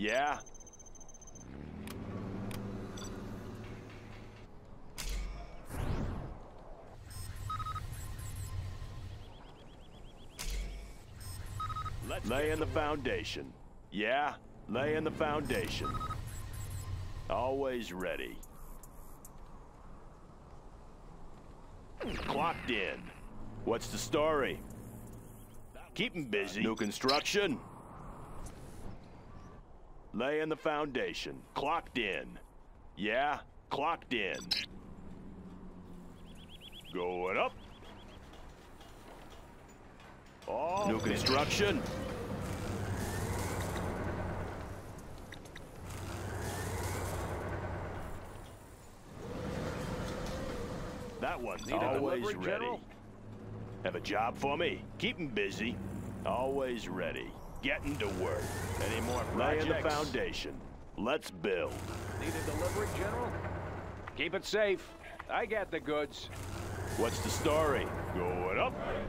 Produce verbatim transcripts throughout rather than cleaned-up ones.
Yeah. Let's lay in the foundation. Yeah, lay in the foundation. Always ready. Clocked in. What's the story? Keep them busy. New construction. Lay in the foundation. Clocked in. Yeah, clocked in. Going up. Oh, new construction. That one's always ready. Have a job for me? Keep them busy. Always ready. Getting to work. Any more projects? Lay in the foundation. Let's build. Need a delivery, General? Keep it safe. I got the goods. What's the story? Going up. All right.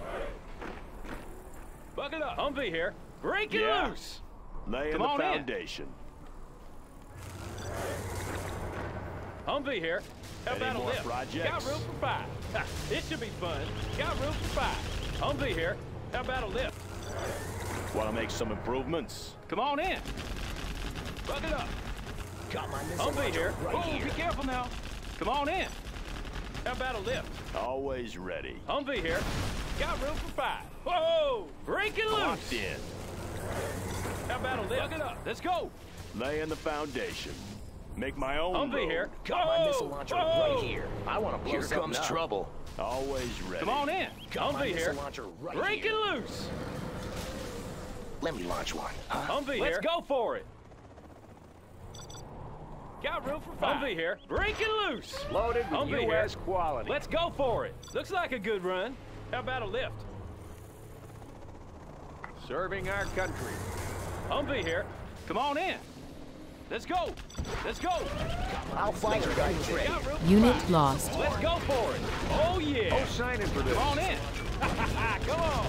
All right. Buckle up. Humvee here. Break it yeah. loose. Lay Come in the foundation. In. Humvee here. How about a lift? Projects? Got room for five. Ha, it should be fun. Got room for five. Humvee here. How about a lift? Want to make some improvements? Come on in. Buck it up. Got my Humvee here. Right oh, here. Be careful now. Come on in. How about a lift? Always ready. Humvee here. Got room for five. Whoa! Break it loose. In. How about a lift? Buck it up. Let's go. Lay in the foundation. Make my own Humvee road. Here. Got oh, my missile launcher oh. right here. I want to blow Here comes up. Trouble. Always ready. Come on in. Got Humvee here. Right Break here. It loose. Let me launch one. Huh? Humvee Let's here. Let's go for it. Got room for five. Humvee here. Break it loose. Loaded with Humvee U S here. Quality. Let's go for it. Looks like a good run. How about a lift? Serving our country. Humvee here. Come on in. Let's go! Let's go! I'll fight you guys ready. Unit lost. Let's go for it! Oh yeah! Oh, signing for this. Come on in! Come on!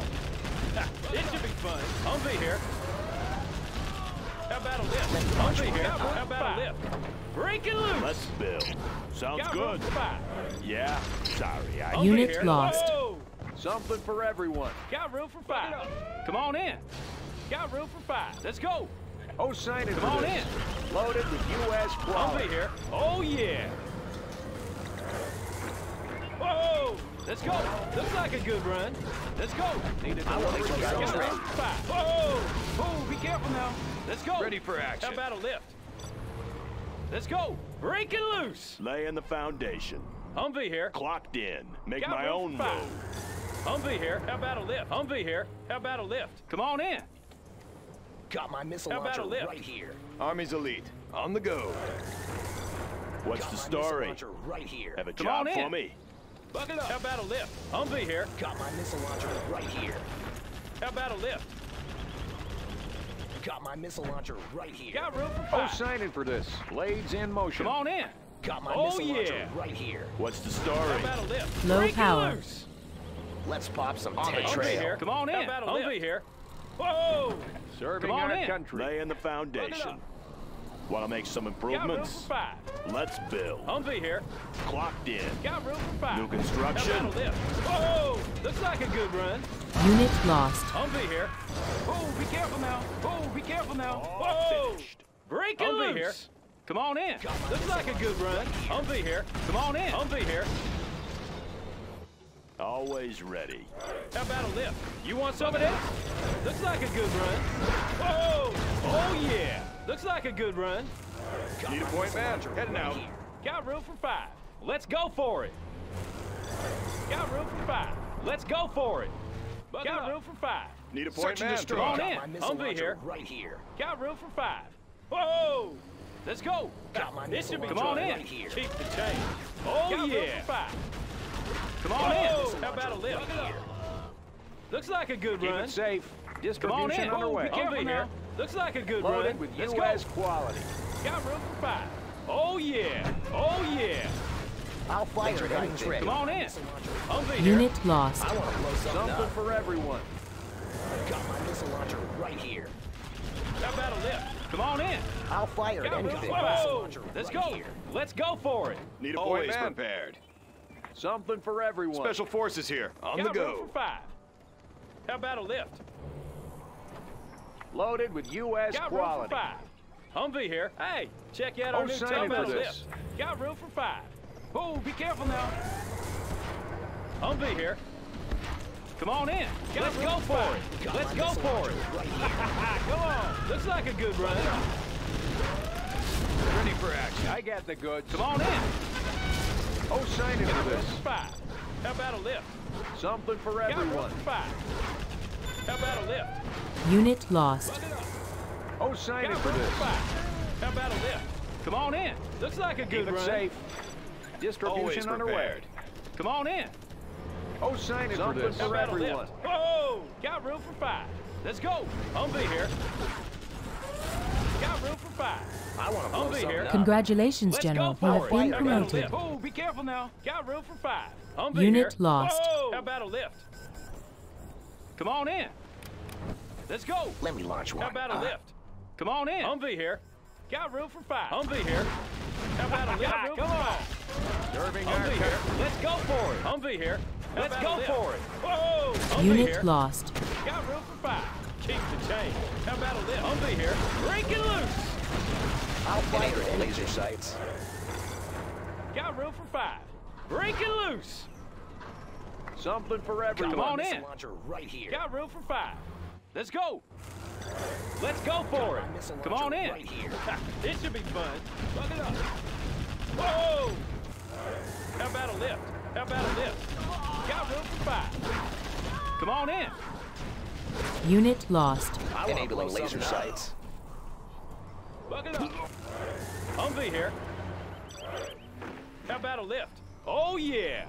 It should be fun. Humvee here. How about a lift? Humvee here. How about a lift? Break it loose! Let's build. Sounds Got good. Yeah. Sorry, I Unit here. Lost. Whoa. Something for everyone. Got room for five. Come on in. Got room for five. Let's go! Oh, sign it. Come on in. Loaded with U S quality. Humvee here. Oh, yeah. Whoa. Let's go. Looks like a good run. Let's go. Need I want to get ready for five. Whoa. Oh, be careful now. Let's go. Ready for action. How about a lift? Let's go. Break it loose. Lay in the foundation. Humvee here. Clocked in. Make Got my own five. Move. Humvee here. How about a lift? Humvee here. How about a lift? Come on in. Got my missile launcher right here. Army's elite. On the go. What's Got the story? Right here. Have a Come job on for in. Me. Buck it up. How about a lift? Humvee here. Got my missile launcher right here. How about a lift? Got my missile launcher right here. Got room for five. Oh, signing for this. Blades in motion. Come on in. Got my oh, missile yeah. launcher right here. What's the story? How about a lift? Low Break power. Loose. Let's pop some on the trail. Here. Come on in. Humvee here. Whoa! Serving our in. Country. Lay in the foundation. Want to make some improvements? Got room for five. Let's build. Humvee here. Clocked in. Got room for five. New construction. Whoa! Looks like a good run. Unit lost. Humvee here. Oh, be careful now. Oh, be careful now. Whoa! Finished. Break it loose. Here. Come on in. Looks like a good run. Humvee here. Come on in. Humvee here. Always ready. How about a lift? You want some of this? Looks like a good run. Whoa! Oh yeah! Looks like a good run. Got Need a point man. Heading out. Got room for five. Let's go for it. Got room for five. Let's go for it. Buck Got up. Room for five. Need a point man. Come on in. Humvee here. Right here. Got room for five. Whoa! Let's go. Got my this should be Come on in. Right here. Keep the change. Oh Got yeah! Room for five. Come on oh, in. How about a lift? Looks like a good Keep run. It safe. Distribution Come on in. Underway. Oh, Humvee here. Looks like a good Loaded run. With Let's U S go. Quality. Got room for five. Oh yeah. Oh yeah. I'll fight your guns ready. Come on in. Humvee here. Unit lost. I want to blow something up. For everyone. Got my missile launcher right here. How about a lift? Come on in. I'll fire at anything. Whoa. Let's go. Let's go for it. Need a voice prepared. Something for everyone. Special forces here. On the go. Room for five. How about a lift? Loaded with U S Got quality. Room for five. Humvee here. Hey, check out our oh, new sign for this. Lift. Got room for five. Oh, be careful now. Humvee here. Come on in. Let's go for it. Let's go for it. Come on. Looks like a good run. Ready for action. I got the goods. Come on in. Oh, sign in for this. Five. How about a lift? Something for everyone. Five. How about a lift? Unit lost. Oh, sign in for this. Five. How about a lift? Come on in. Looks like a good run. Safe. Distribution underway. Come on in. Oh, sign it for this. For everyone. Whoa! Got room for five. Let's go. Humvee here. Got room for five. I want to Humvee here. Congratulations, Let's General. You have been promoted. Oh, be careful now. Got room for five. Humvee Unit here. Lost. Whoa. How about a lift? Come on in. Let's go. Let me launch one. How about a uh, lift? Come on in. Humvee here. Got room for five. Humvee here. How about a lift? Come on. Serving Humvee here. Let's go for it. Humvee here. Let's go for it. Whoa! Humvee Unit here. Lost. Got room for five. Keep the chain. How about a lift? Humvee here. Break it loose. I'll fire at laser sights. Got room for five. Break it loose. Something for everyone. Come on in. Launcher right here. Got room for five. Let's go. Let's go for it. Come on in. Right here. This should be fun. Look it up. Whoa! How about a lift? How about a lift? Got room for five. Come on in. Unit lost. Enabling laser sights. Buck it up. Humvee here. How about a lift? Oh, yeah.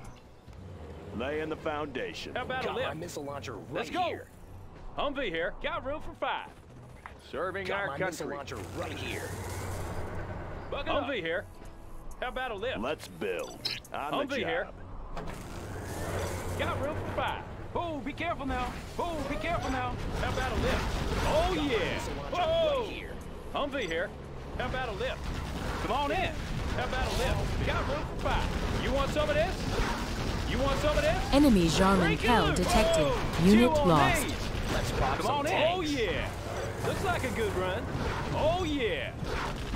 Laying the foundation. How about a lift? Got my missile launcher right Let's go. Here. Humvee here. Got room for five. Serving Got our my country. Missile launcher right here. Buck it Humvee up. Here. How about a lift? Let's build. On Humvee the job. Here. Got room for five. Oh, be careful now. Oh, be careful now. How about a lift? Oh, yeah. Whoa. Humvee here. How about a lift? Come on in. How about a lift? Got room for five. You want some of this? You want some of this? Enemy Jarmen Kell detected. Oh, Unit lost. Let's pop Come on in. Tanks. Oh, yeah. Looks like a good run. Oh, yeah.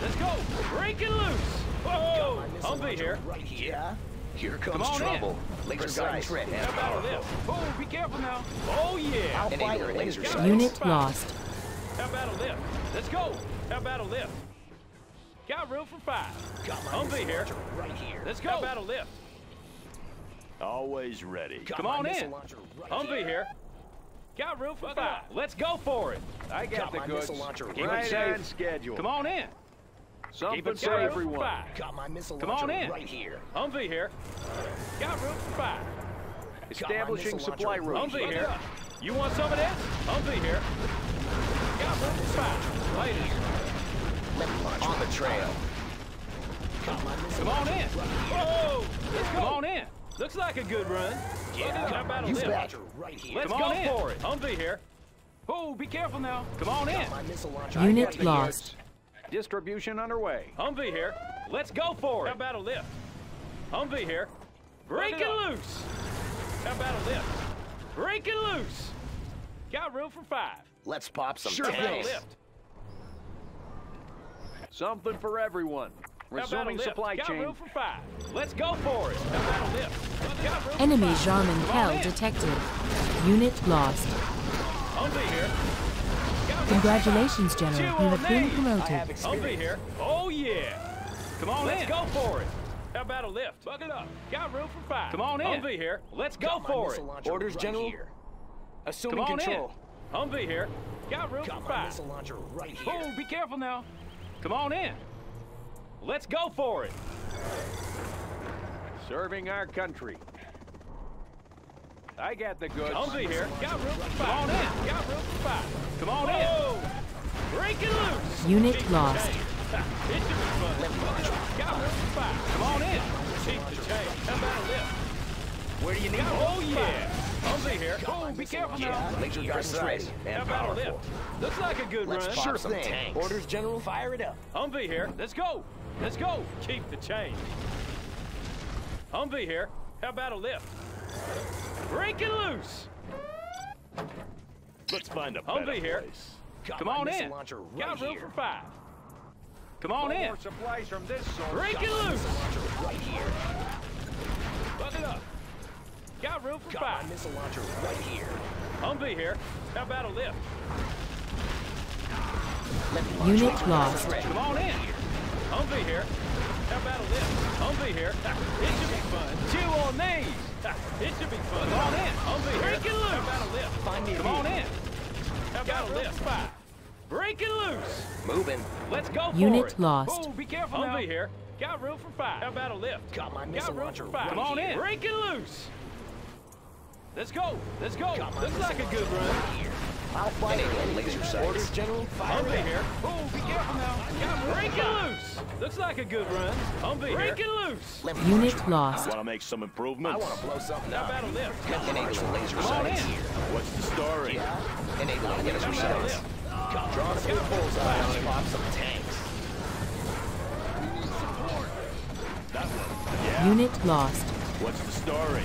Let's go. Break it loose. Whoa. Humvee here. Right here. Yeah. Here comes Come trouble. In. Laser guns ready. How about this? Oh, be careful now. Oh, yeah. I'll fire laser sights. Unit lost. How about a lift? Let's go. How about a lift? Got room for five. Humvee here. Right here. Let's go. How about a lift? Always ready. Got Come on in. Right Humvee here. here. Got room for five. Let's go for it. I got, got the goods. Keep right it safe. On schedule. Come on in. Something Keep it safe, everyone. Got my missile Come on in. Right here. Humvee here. Got room for five. Establishing supply room. Humvee here. You want some of this? Humvee here. Got room for five. Right here. On the trail. Come on in. Whoa! Let's go. Come on in. Looks like a good run. Yeah. How about a lift? Let's go for it. Humvee here. Oh, be careful now. Come on in. Unit lost. Distribution underway. Humvee here. Let's go for it. How about a lift? Humvee here. Break it loose. How about a lift? Break it loose. Got room for five. Let's pop some tanks. Sure, lift. Something for everyone. Resuming supply chain. Got room for five. Let's go for it. How about a lift? Enemy Jarmen Kell detected. Unit lost. Humvee here. Congratulations, General. You have been promoted. Humvee here. Oh, yeah. Come on in. Let's go for it. How about a lift? Buck it up. Got room for five. Come on in. Humvee here. Let's go for it. Orders, General. Assuming control. Humvee here. Got room for five. Missile launcher right here. Oh, be careful now. Come on in. Let's go for it. Serving our country. I got the goods. Humvee here. Got room for five. Come on in. Got room for five. Come on in. Break it loose. Unit lost. It should be fun. Got room for five. Come on in. Keep the chain. How about a lift? Where do you need it? Oh, yeah. Humvee here. Oh, be careful now. Make sure you are straight and powerful. Looks like a good Let's run. Sure thing. Tanks. Orders, General. Fire it up. Humvee here. Let's go. Let's go. Keep the change. Humvee here. How about a lift? Break it loose. Let's find a better Humvee here. Place. Got Come on in. Right Got room for five. Come on in. More supplies from this source. Break Got it loose. Right here. Buck it up. Got room for Got five. My missile launcher right here. Humvee here. How about a lift? Unit lost. Come on in. Humvee here. How about a lift? Humvee here. It should be fun. Chew on these. It should be fun. Come on in. Humvee here. Break it loose. How about a lift? Find me Come on in. How about a lift? Five. Break it loose. Moving. Let's go for it. Unit lost. Oh, be careful. Humvee here. Got room for five. How about a lift? Got my missile launcher. Come on in. Break it loose. Let's go. Let's go. Looks like a good run. I'll fight it. Laser sights. Orders, General. Fire Humvee here. Oh, be careful now. Break it loose. Looks like a good run. Humvee here. Break it loose. Unit lost. Want to make some improvements? I want to blow something up. How about a lift? Enable laser sights. What's the story? Enable laser sights. Draw some bullseye. Pop some tanks. We need support. That one. Yeah. Unit lost. What's the story?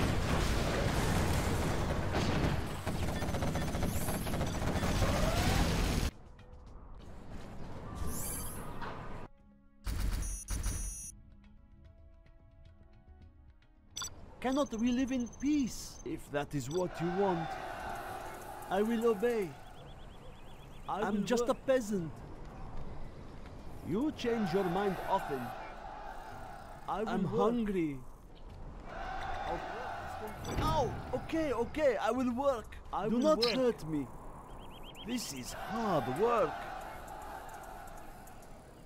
Cannot we live in peace? If that is what you want, I will obey. I I'm will just a peasant. You change your mind often. I will I'm work. hungry. Oh, okay, okay, I will work. I Do will not work. hurt me. This is hard work.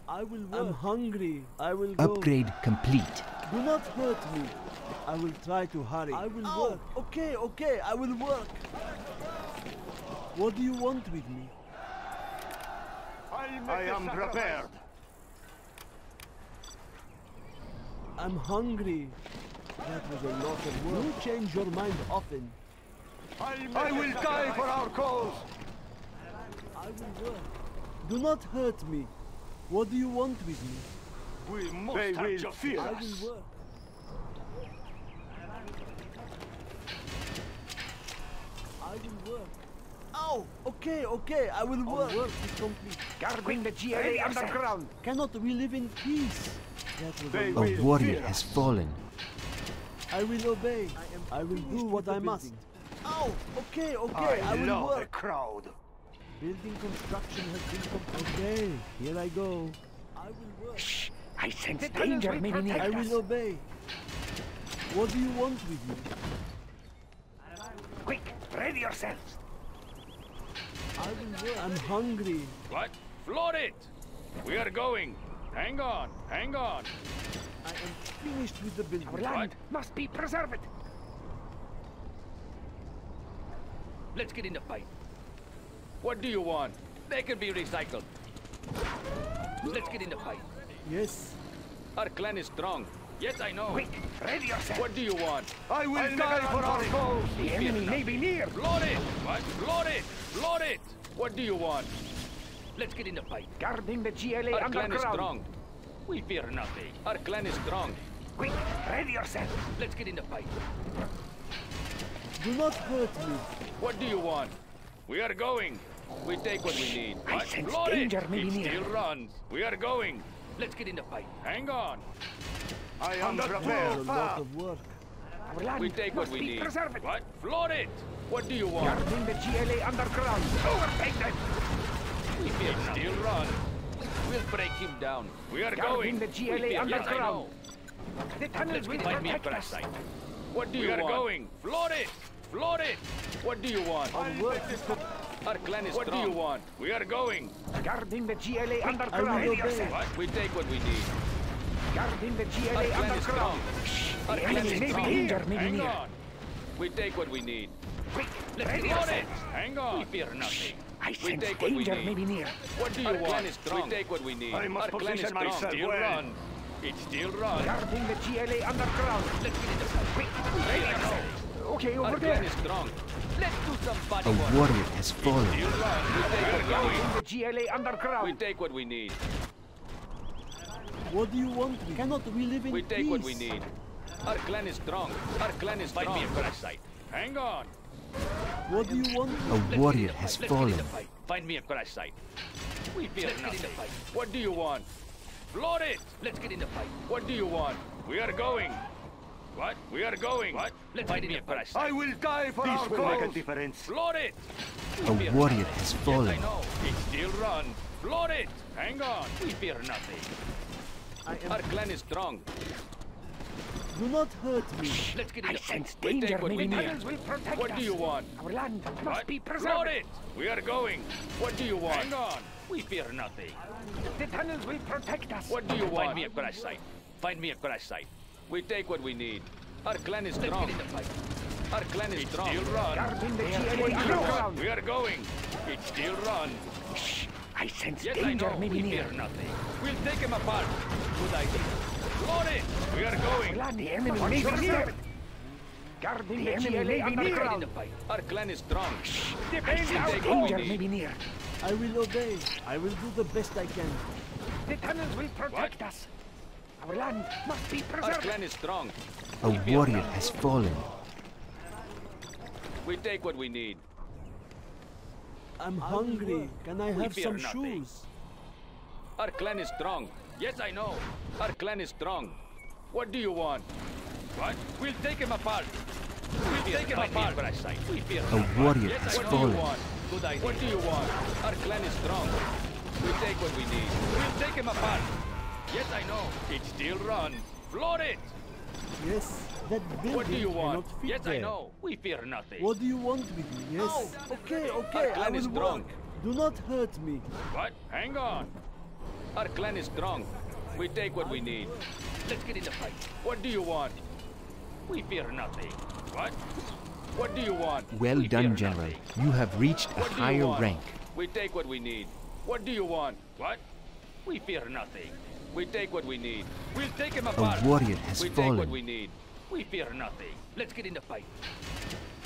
I will work. I'm hungry. I will go. Upgrade complete. Do not hurt me. I will try to hurry. I will oh. work. Okay, okay, I will work. What do you want with me? I am prepared. I'm hungry. That was a lot of work. You change your mind often. I will die for our cause. I will work. Do not hurt me. What do you want with me? We must they have will your fears. I will work. I will work. Oh, okay, okay, I will work. Work is complete. Guarding the G L A underground. Cannot we live in peace? A warrior has fallen. I will obey. I, I will do what I must. Oh, okay, okay, I, I will work. The crowd. Building construction has been completed. Okay, here I go. I will work. Shh, I sense danger. I will obey. What do you want with me? Quick, ready yourselves. I'm hungry. What? Float it! We are going. Hang on, hang on. I am finished with the building. Our land what? must be preserved. Let's get in the fight. What do you want? They can be recycled. Let's get in the fight. Yes. Our clan is strong. Yes, I know. Quick, ready yourself. What do you want? I will I'll die for our cause. The enemy may be near. Blood it! What? Blood it! Blood it! What do you want? Let's get in the fight. Guarding the G L A Our underground. Clan is strong. We fear nothing. Our clan is strong. Quick, ready yourself. Let's get in the fight. Do not hurt me. What do you want? We are going. We take what Shh, we need. I what? sense Blood danger it. may be near. It still runs. We are going. Let's get in the fight. Hang on. I am prepared. A lot of work. Our land we take what we need. Preserved. What? Flood it! What do you want? Guarding the G L A underground. Overtake them! We fear still run. We'll break him down. We are Guarding going. the GLA underground. Yes, the tunnels will protect us. What do you we want? We are going. Flood it! Flood it! What do you want? Our clan is what strong. What do you want? We are going. Guarding the GLA underground. What? We take what we need. Guarding the G L A underground. Shh, the enemy may be here. Hang on. We take what we need. Quick, let's get on it. Hang on. We fear nothing. I sense danger may be near. What do you want? We take what we need. I must position myself. Still run. It still runs. Guarding the G L A underground. Let's get in the fight. Quick, ready to go. Okay, over there. Is strong. Let's do some body a warrior work. Has fallen. We take, we, the G L A underground. We take what we need. What do you want? We cannot we live in we peace. We take what we need. Our clan is strong. Our clan is strong. Fight me a site. Hang on. What do you want? A Let's warrior has Let's fallen. Find me a crash site. We fear Let's nothing. Get in the fight. What do you want? Floor it! Let's get in the fight. What do you want? We are going. What? We are going. What? Let's find me a crash site. I will die for this our will cause. Make a difference. Floor it! A we warrior has fallen. Yes, I know. It still run. Floor it! Hang on. We fear nothing. I am Our clan is strong. Do not hurt me. Let's get in I sense danger. Take what, we need. Will protect what us. Do you want? Our land must what? Be preserved. Floor it! We are going. What do you want? Hang on. We fear nothing. The tunnels will protect us. What do you want? Find me a crash site. Find me a crash site. We take what we need. Our clan is strong. Let's get in the fight. Our clan is it's strong. Still run. The we are going. It still run. Shh. I sense yes, danger. I know. Maybe we near. Fear nothing. We'll take him apart. Good idea. It. We are going. Our the enemy may be near. Guarding the enemy may be near. Our clan is strong. Shh. I sense danger may be near. I will obey. I will do the best I can. The tunnels will protect what? Us. Our land must be preserved. Our clan is strong. A warrior has fallen. We take what we need. I'm hungry. Can I have some nothing. Shoes? Our clan is strong. Yes, I know. Our clan is strong. What do you want? What? We'll take him apart. We'll take him apart. We fear a warrior yes, has fallen. Good idea. What do you want? Our clan is strong. We'll take what we need. We'll take him apart. Yes, I know. It still runs. Floor it! Yes, that building what do you want? Yes, there. I know. We fear nothing. What do you want with me? Yes. Oh, okay, okay. Our clan I is strong. Walk. Do not hurt me. What? Hang on. Our clan is strong. We take what we need. Let's get in the fight. What do you want? We fear nothing. What? What do you want? Well we done, General. Nothing. You have reached a higher rank. We take what we need. What do you want? What? We fear nothing. We take what we need. We'll take him apart. A warrior has we fallen. We take what we need. We fear nothing. Let's get in the fight.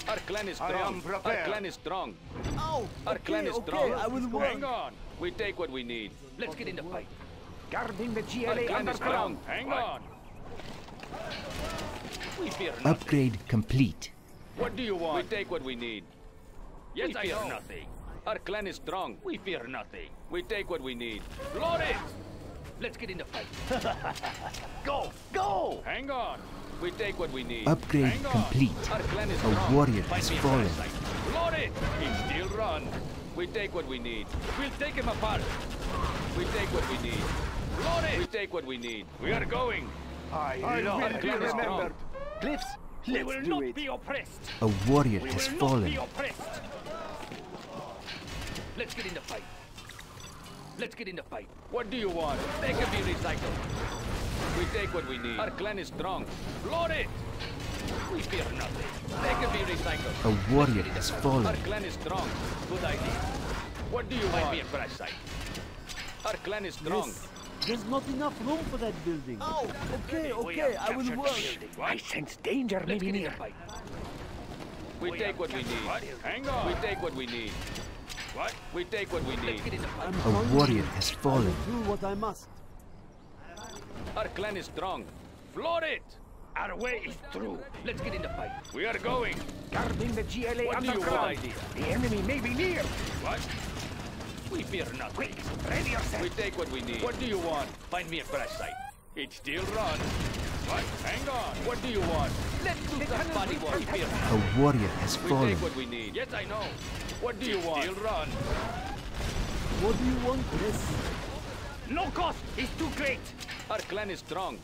Our clan is strong. Our clan is strong. Oh, our okay, clan is okay. strong. I will Hang work. On. We take what we need. Let's get in the fight. Guarding the G L A underground. Hang on. We fear nothing. Upgrade complete. What do you want? We take what we need. Yes, we I fear know. Nothing. Our clan is strong. We fear nothing. We take what we need. Blow it! Let's get in the fight. Go! Go! Hang on. We take what we need. Upgrade complete. Our clan is strong. A warrior has fallen. Blow it! He still runs. We take what we need. We'll take him apart. We take what we need. Blow it! We take what we need. We are going. I, I know. Our clan is strong. Cliffs, we will not it. Be oppressed. A warrior we has will fallen. Not be oppressed. Let's get in the fight. Let's get in the fight. What do you want? They can be recycled. We take what we need. Our clan is strong. Blow it! We fear nothing. They can be recycled. A warrior has fallen. Our clan is strong. Good idea. What do you want? Find me a crash site. Our clan is strong. Yes. There's not enough room for that building. Oh, okay, okay. I will work. I sense danger Let's maybe near. We, we take what we need. What? Hang on. We take what we need. What? We take what we need. A warrior has fallen. I will do what I must. Our clan is strong. Floor it! Our way is through. Let's get in the fight. We are going. Guarding the G L A what underground. Do you want? The enemy may be near. What? We fear nothing. Quick, ready yourself. We take what we need. What do you want? Find me a crash site. It still runs. What? Hang on. What do you want? Let's do the body war. A warrior has we fallen. We take what we need. Yes, I know. What do you it want? Still run. What do you want? Yes. No cost is too great. Our clan is strong.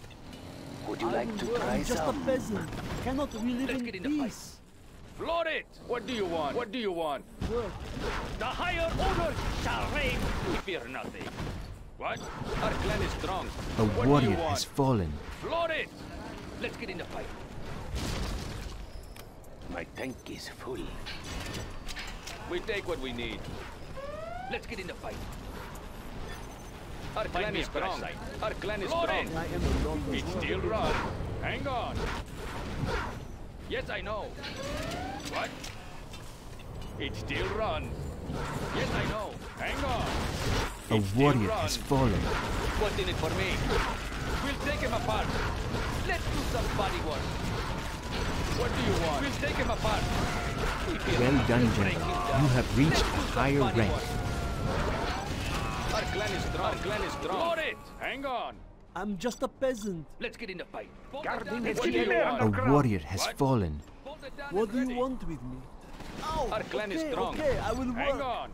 Would you I'm like to try I'm just some? A peasant. Cannot we live Let's in, get in the peace? Floor it! What do you want? What do you want? Work. The higher order shall reign. We fear nothing. What? Our clan is strong. A what warrior has fallen. Floor it! Let's get in the fight. My tank is full. We take what we need. Let's get in the fight. Our clan is strong. Our clan is strong. It still runs. Hang on. Yes, I know. What? It still runs. Yes, I know. Hang on. It a warrior has fallen. What's in it for me? We'll take him apart. Let's do some body work. What do you want? We'll take him apart. Well done, General. You have reached a higher rank. Our clan is strong. Our clan is strong. Hold it! Hang on. I'm just a peasant. Let's get in the fight. Guarding the A warrior has what? fallen. What do you want with me? Ow, Our clan okay, is strong. Okay, I will Hang work. On.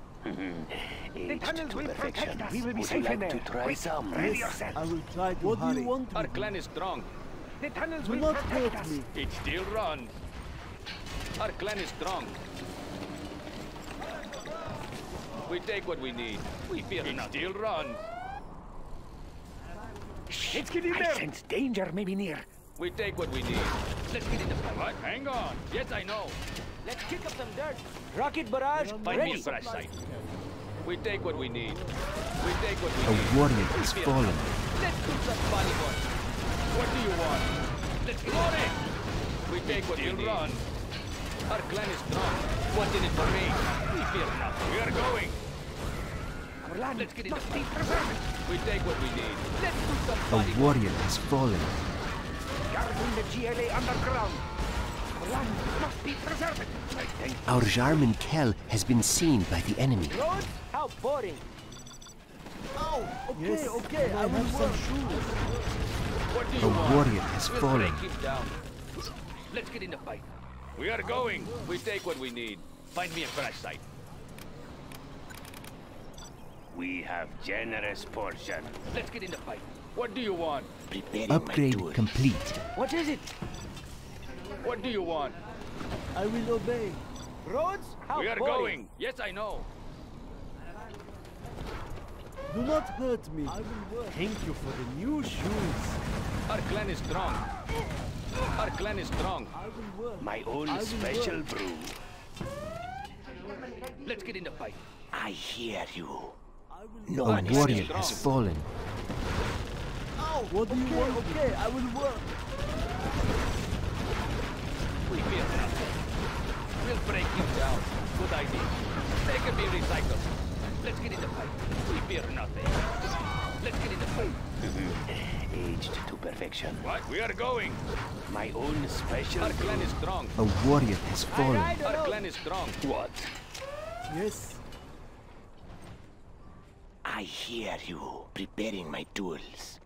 the tunnels will protect us. We will be Would safe like in there. Try Wait, some. Yes, I will try to What hurry. do you want Our clan me? is strong. The tunnels will, will not protect us. Me. It still runs. Our clan is strong. We take what we need. We fear it nothing. It still runs. Let's get in there. I sense danger may be near. We take what we need. Let's get in the fight. What? Hang on. Yes, I know. Let's kick up some dirt. Rocket barrage. Find me a brush site. We take what we need. We take what we need. A warrior is fallen. Let's do some body work. What do you want? Let's run it. We take what we need. Our clan is strong. What's in it for me? We fear nothing. We are going. Let's get in the fight. We take what we need. Let's do some body work. A warrior has fallen. Guarding the G L A underground. Must be preserved. Our Jarmen Kell has been seen by the enemy. Lord, how boring. Oh, okay, yes, okay, I, I will some shoes. What do you A warrior want? has we'll fallen. Down. Let's get in the fight. We are going. We take what we need. Find me a crash site. We have generous portion. Let's get in the fight. What do you want? Preparing Upgrade complete. What is it? What do you want? I will obey. Roads? How we are boring. going. Yes, I know. Do not hurt me. I will work. Thank you for the new shoes. Our clan is strong. Our clan is strong. I will work. My own special work. brew. Let's get in the fight. I hear you. I will no one warrior has fallen. Oh, what do okay, you want? Okay, I will work. We fear nothing. We'll break him down. Good idea. They can be recycled. Let's get in the fight. We fear nothing. Let's get in the fight. Aged to perfection. What? We are going. My own special. Our clan is strong. A warrior has fallen. I, I Our clan is strong. What? Yes. I hear you. Preparing my tools.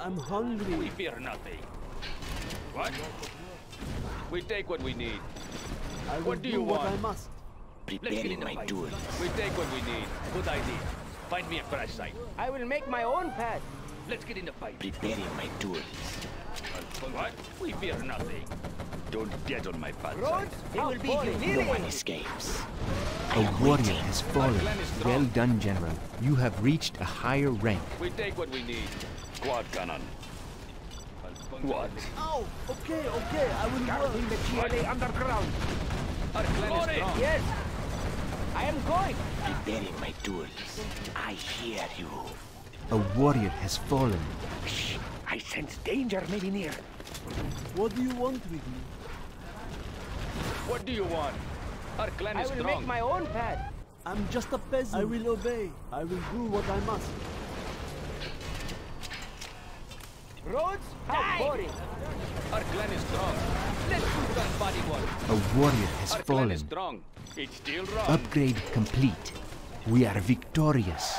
I'm hungry. We fear nothing. What? We take what we need. I what do, do you what want? I must. Preparing my tools. We take what we need. Good idea. Find me a crash site. I will make my own path. Let's get in the fight. Preparing my tools. What? We fear nothing. Don't get on my path. Roads, it will be humiliating. No one escapes. A warrior has fallen. Well done, General. You have reached a higher rank. We take what we need. Quad cannon. What? Oh, okay, okay, I will go in the G L A underground. Our clan is strong. Yes, I am going. Preparing my tools. I hear you. A warrior has fallen. Shh, I sense danger maybe near. What do you want with me? What do you want? Our clan is strong. I will make my own path. I'm just a peasant. I will obey. I will do what I must. Roads? How boring. Our clan is strong. Let's do some body work. A warrior has Our fallen. Clan is strong. It still runs. Upgrade complete. We are victorious.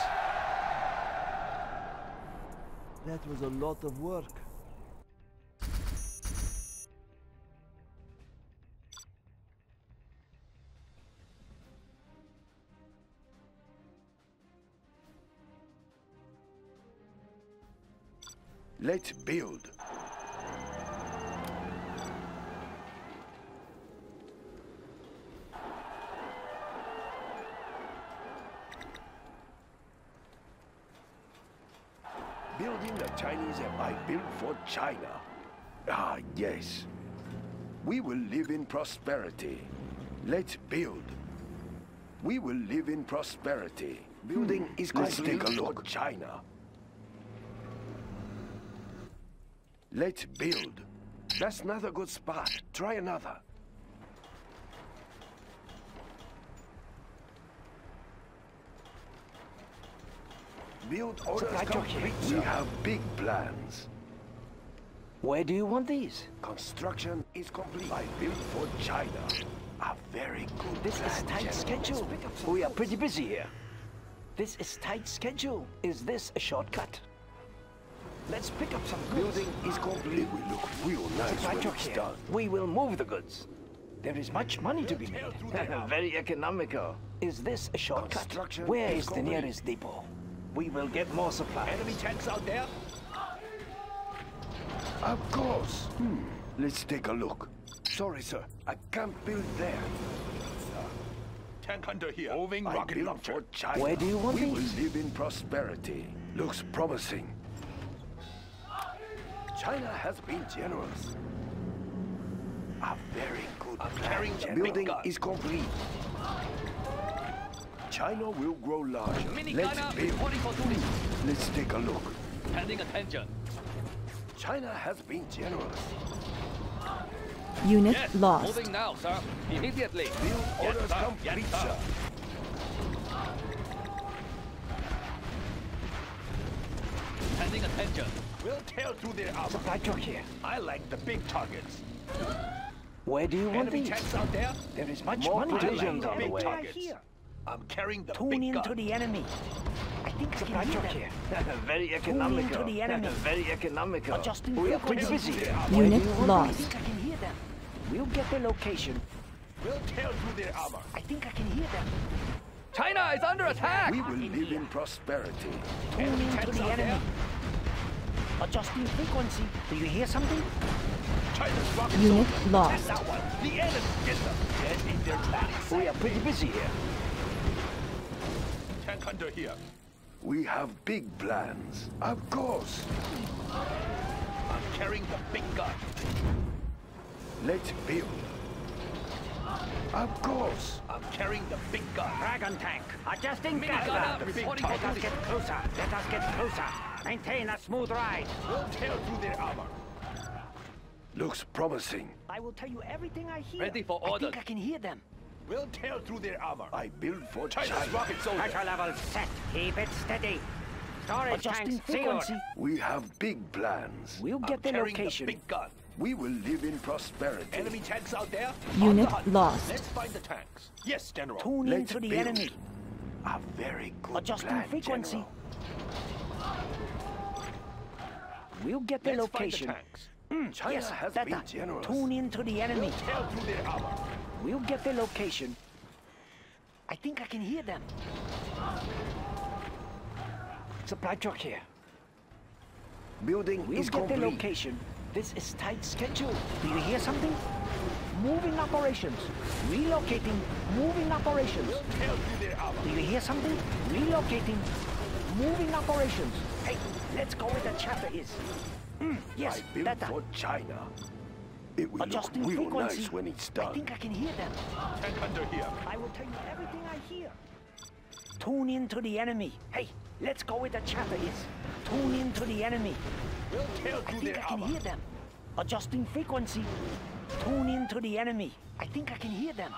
That was a lot of work. Let's build. Building the Chinese I built for China. Ah, yes. We will live in prosperity. Let's build. We will live in prosperity. Building hmm. is Let's take a look. China. Let's build. That's not a good spot. Try another. Build orders complete, sir. We have big plans. Where do you want these? Construction is complete. I built for China. A very good This plan, is tight General. Schedule. We are pretty busy here. This is tight schedule. Is this a shortcut? Let's pick up some goods. Building is complete. We look real nice when it's done. We will move the goods. There is much money to be made. Very economical. Is this a shortcut? Where is the nearest depot? We will get more supplies. Enemy tanks out there? Of course. Hmm. Let's take a look. Sorry, sir. I can't build there. Tank hunter here. Moving rocket launcher. For China. Where do you want these? We will live in prosperity. Looks promising. China has been generous. A very good plan. The building is complete. China will grow larger. Let's build. Let's take a look. Pending attention. China has been generous. Unit yes, lost. Moving now, sir. Immediately. Build orders yes, complete, yes, sir. Pending attention. We'll tear through their armor. Here. I like the big targets. Where do you want these? Out there? There is much more provisions on the way. Here. I'm carrying the Tune big in gun. To the enemy. I think it's right here. Very economical. Tune in to the enemy. Very economical. Adjusting we are pretty busy. Unit lost. I think I can hear them. We'll get their location. We'll tear through their armor. I think I can hear them. China is under attack. We will in live here. In prosperity. Tune in to the enemy. There. Adjusting frequency. Do you hear something? China's rocket Unit soldier. Lost. That one. The enemy is dead in their tracks. We are pretty busy here. Tank hunter here. We have big plans. Of course. I'm carrying the big gun. Let's build. Of course. I'm carrying the big gun. Dragon tank. Adjusting gun. Let us get closer. Let us get closer. Maintain a smooth ride. We'll tear through their armor. Looks promising. I will tell you everything I hear. Ready for orders. I think I can hear them. We'll tear through their armor. I build for China's China. Rocket soldier. Pressure level set. Keep it steady. Storage tanks sealed. We have big plans. We'll get I'm the location. The big gun. We will live in prosperity. Enemy tanks out there? Unit the lost. Let's find the tanks. Yes, General. Tune Let's into the build. Enemy. A very good Adjusting plan, frequency. General. We'll get the Let's location. The mm, China yes, has that, been generous. Tune in to the enemy. We'll tear through their armor. We'll get the location. I think I can hear them. Supply truck here. Building we'll is complete. We'll get the location. This is tight schedule. Do you hear something? Moving operations. Relocating. Moving operations. We'll tear through their armor. Do you hear something? Relocating. Moving operations. Hey, let's go where the chopper is. Mm, yes, I built for China. It will Adjusting look real frequency. Nice when it's done. I think I can hear them. Tank under here. I will tell you everything I hear. Tune in to the enemy. Hey, let's go where the chopper is. Tune in to the enemy. We'll tear through I think their I can armor. Hear them. Adjusting frequency. Tune in to the enemy. I think I can hear them.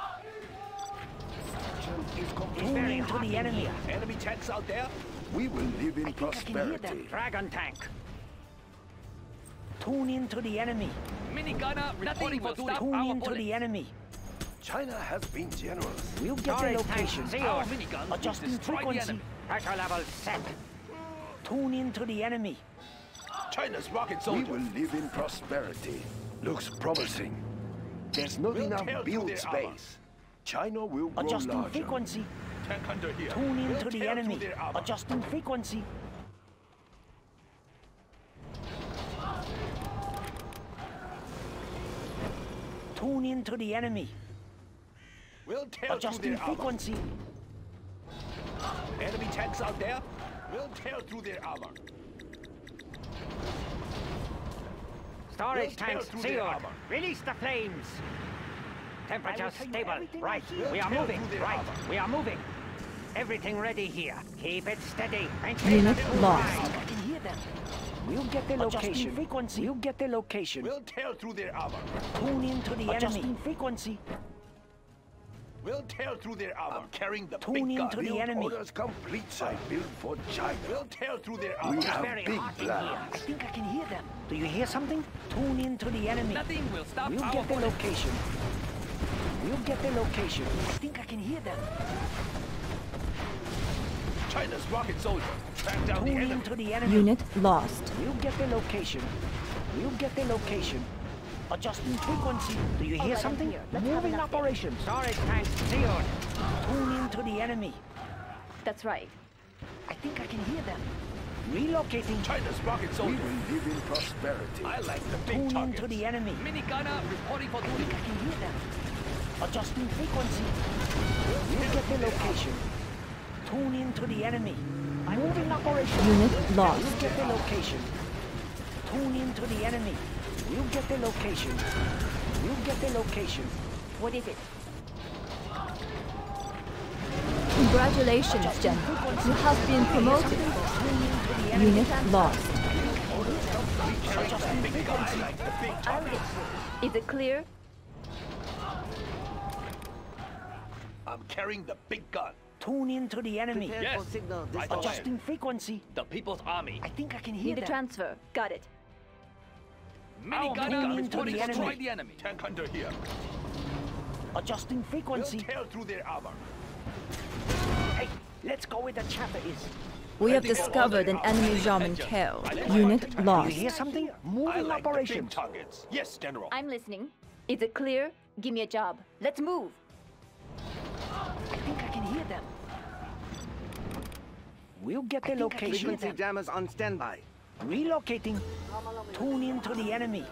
Tune in to the enemy. Here. Enemy tanks out there. We will live in I prosperity. Dragon tank. Tune in to the enemy. Mini gunner reporting for duty. Tune in to the enemy. China has been generous. We'll get Sorry, the location. Our minigun adjusting frequency. Pressure level set. Tune in to the enemy. China's rocket soldier. We will live in prosperity. Looks promising. There's not we'll enough build space. Armor. China will grow Adjusting larger. Frequency. Tank under here. Tune in we'll to the enemy. Adjusting frequency. Tune in to the enemy. We'll tear Adjusting through their frequency. Armor. Enemy tanks out there. We'll tear through their armor. Storage we'll tanks sealed. Release the flames. Temperature stable. Right. We'll we are moving. Right. Armor. We are moving. Everything ready here. Keep it steady. Maintain Unit lost. I can hear them. We'll get the location. Adjusting frequency. We'll get the location. We'll tell through their armor. Tune in to the Adjusting enemy. frequency. We'll tell through their armor. I'm carrying the Tune big gun. Tune into the enemy. Orders complete, sir. I build for China. We'll tell through their armor. We have very big plans. I think I can hear them. Do you hear something? Tune into the enemy. Nothing will stop we'll our We'll get the location. We'll get the location. I think I can hear them. China's rocket soldier. Track down Tune the enemy. Into the enemy. Unit lost. We'll get the location. We'll get the location. Adjusting frequency. Do you hear oh, something? Moving operations. Sorry, tanks zeroed. Tune into the enemy. That's right. I think I can hear them. Relocating. China's rocket soldier. We will live in prosperity. I like the big Tune targets. Tune into the enemy. Minigunner reporting for duty. I think I can hear them. Adjusting frequency. We'll, we'll get the location. Tune into the enemy. I'm moving operations. Unit lost. We'll get the location. Tune into the enemy. We'll get the location. We'll get the location. What is it? Congratulations, Jen. You have been promoted. Unit lost. Is it clear? I'm carrying the big gun. Tune into the enemy. Prepare yes. For signal right Adjusting away. Frequency. The People's Army. I think I can hear Need them. Need a transfer. Got it. Minigunner reporting to destroy the enemy. Tank under here. Adjusting frequency. We'll tail through their armor. Hey, let's go where the chopper is. We have discovered an enemy Jarmen Kell. Unit lost. You hear something? Moving like operations. Yes, General. I'm listening. Is it clear? Give me a job. Let's move. I think I can hear them. We'll get the location. Frequency jammers on standby. Relocating. Tune into the enemy.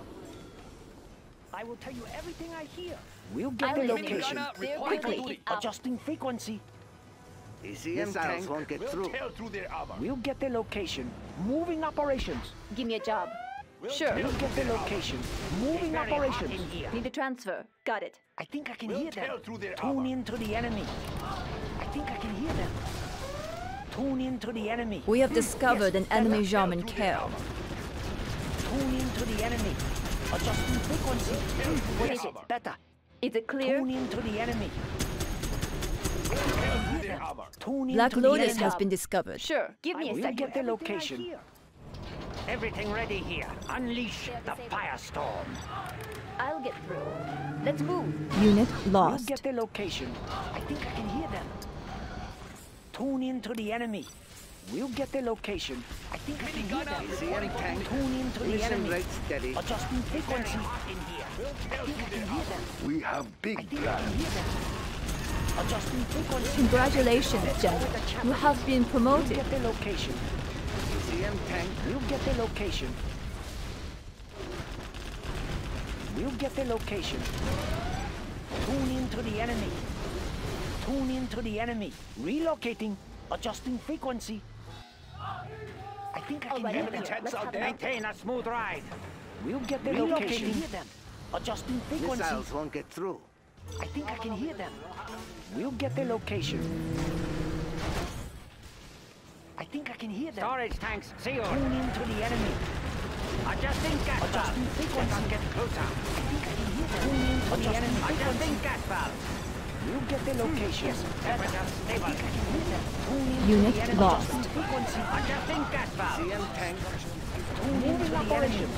I will tell you everything I hear. We'll get the location. Quickly. Adjusting frequency. E C M tanks won't get through. We'll get the location. Moving operations. Give me a job. Sure. We'll get the location. Moving operations. Need a transfer. Got it. I think I can hear them. Tune into the enemy. I think I can hear them. Tune into the enemy. We have discovered yes, an enemy Jarmen Kell. Tune into the enemy. Adjusting frequency. What is it? Better. Is it clear? Tune into the enemy. Tune Black Lotus has been discovered. Sure. Give me a second. We'll get the location. Everything ready here. Unleash the firestorm. I'll get through. Let's move. Unit lost. We'll get the location. I think I can hear them. Tune into the enemy. We'll get the location. I think I can hear them. Tune into the enemy. Adjusting frequency. I think I can hear them. We have big plans. Adjusting frequency. Congratulations, Jen. You have been promoted. We'll get the location. We'll get the location. We'll get the location. Tune into the enemy. Tune into the enemy. Relocating. Adjusting frequency. I think I can oh, hear them. Maintain a smooth ride. We'll get the Relocating. location. Hear them. Adjusting frequency. Missiles won't get through. I think I can hear them. We'll get the location. I think I can hear them. Storage tanks sealed. Tune into the enemy. Adjusting gas valve. Adjusting frequency. Let us get closer. I think I can hear them. Tune into the enemy. Adjusting gas valve. We'll get the location. Yes, yes. Unit lost. Adjusting gas valve. C M tank. Moving operations.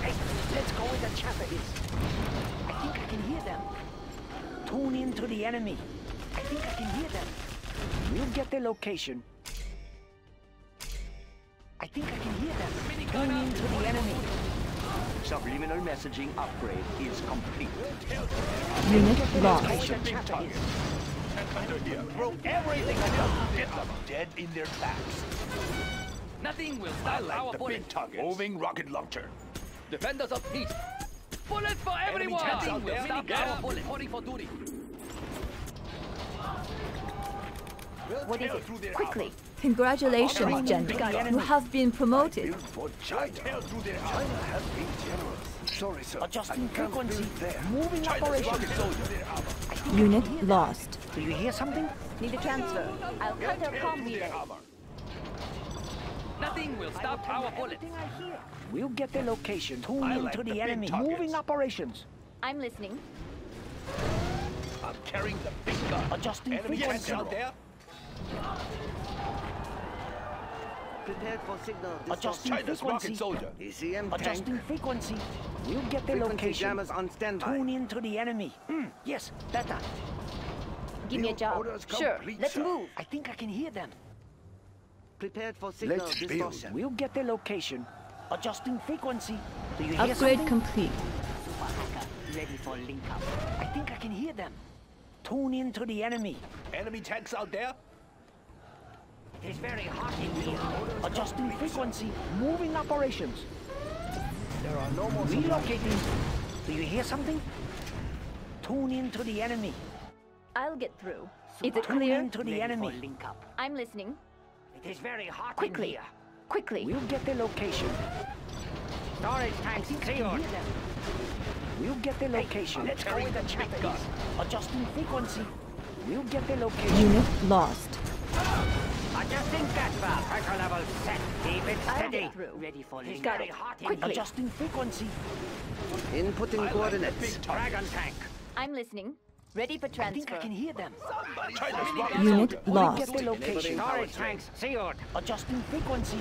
Hey, let's go where the chopper is. I think I can hear them. Tune into the enemy. I think I can hear them. We'll get the location. I think I can hear them. Tune into the enemy. Subliminal messaging upgrade is complete. Unit lost. Dead in their tracks. Nothing will stop like our bullet target. Moving rocket launcher. Defenders of peace. Bullet for everyone. Nothing will stop our bullet. Ready for duty. What is it? Quickly. Congratulations, Jen. You have been promoted. China. China has been generous. Sorry, sir. Adjusting frequency. Moving operations. Unit lost. Do you hear something? Need a transfer. I'll cut their comm meter. thing will stop our bullets. We'll get the location. Tune I in like to the, the enemy. Moving operations. I'm listening. I'm carrying the big gun. Adjusting enemy frequency. Out there. Prepare for signal. Adjusting China's frequency. Soldier. Adjusting tank. Frequency. We'll get the frequency location. On standby. Tune in to the enemy. Mm, yes, better. Give me a job. Sure. Complete, let's sir. Move. I think I can hear them. Prepared for signal let's distortion. Build. We'll get the location. Adjusting frequency. Do you hear something? Upgrade complete. Ready for link up. I think I can hear them. Tune in to the enemy. Enemy tanks out there. It is very hot in here. Adjusting frequency. Moving operations. There are no more. Relocating. Do you hear something? Tune in to the enemy. I'll get through. Is it clear? Tune in to the enemy. Link up. I'm listening. It is very hot quickly. In here. Quickly. We'll get the location. Storage tanks cleared. We'll get the location. Hey, let's go with the checkpoint. Adjusting frequency. We'll get the location. Unit lost. Adjusting gas valve. Pressure level set. Keep it steady. Ready for link. Got it. Quickly. Adjusting frequency. Inputting coordinates. Dragon tank. I'm listening. Ready for transfer. I think I can hear them. Unit lost. We'll get the location. Storage tanks secured. Adjusting frequency.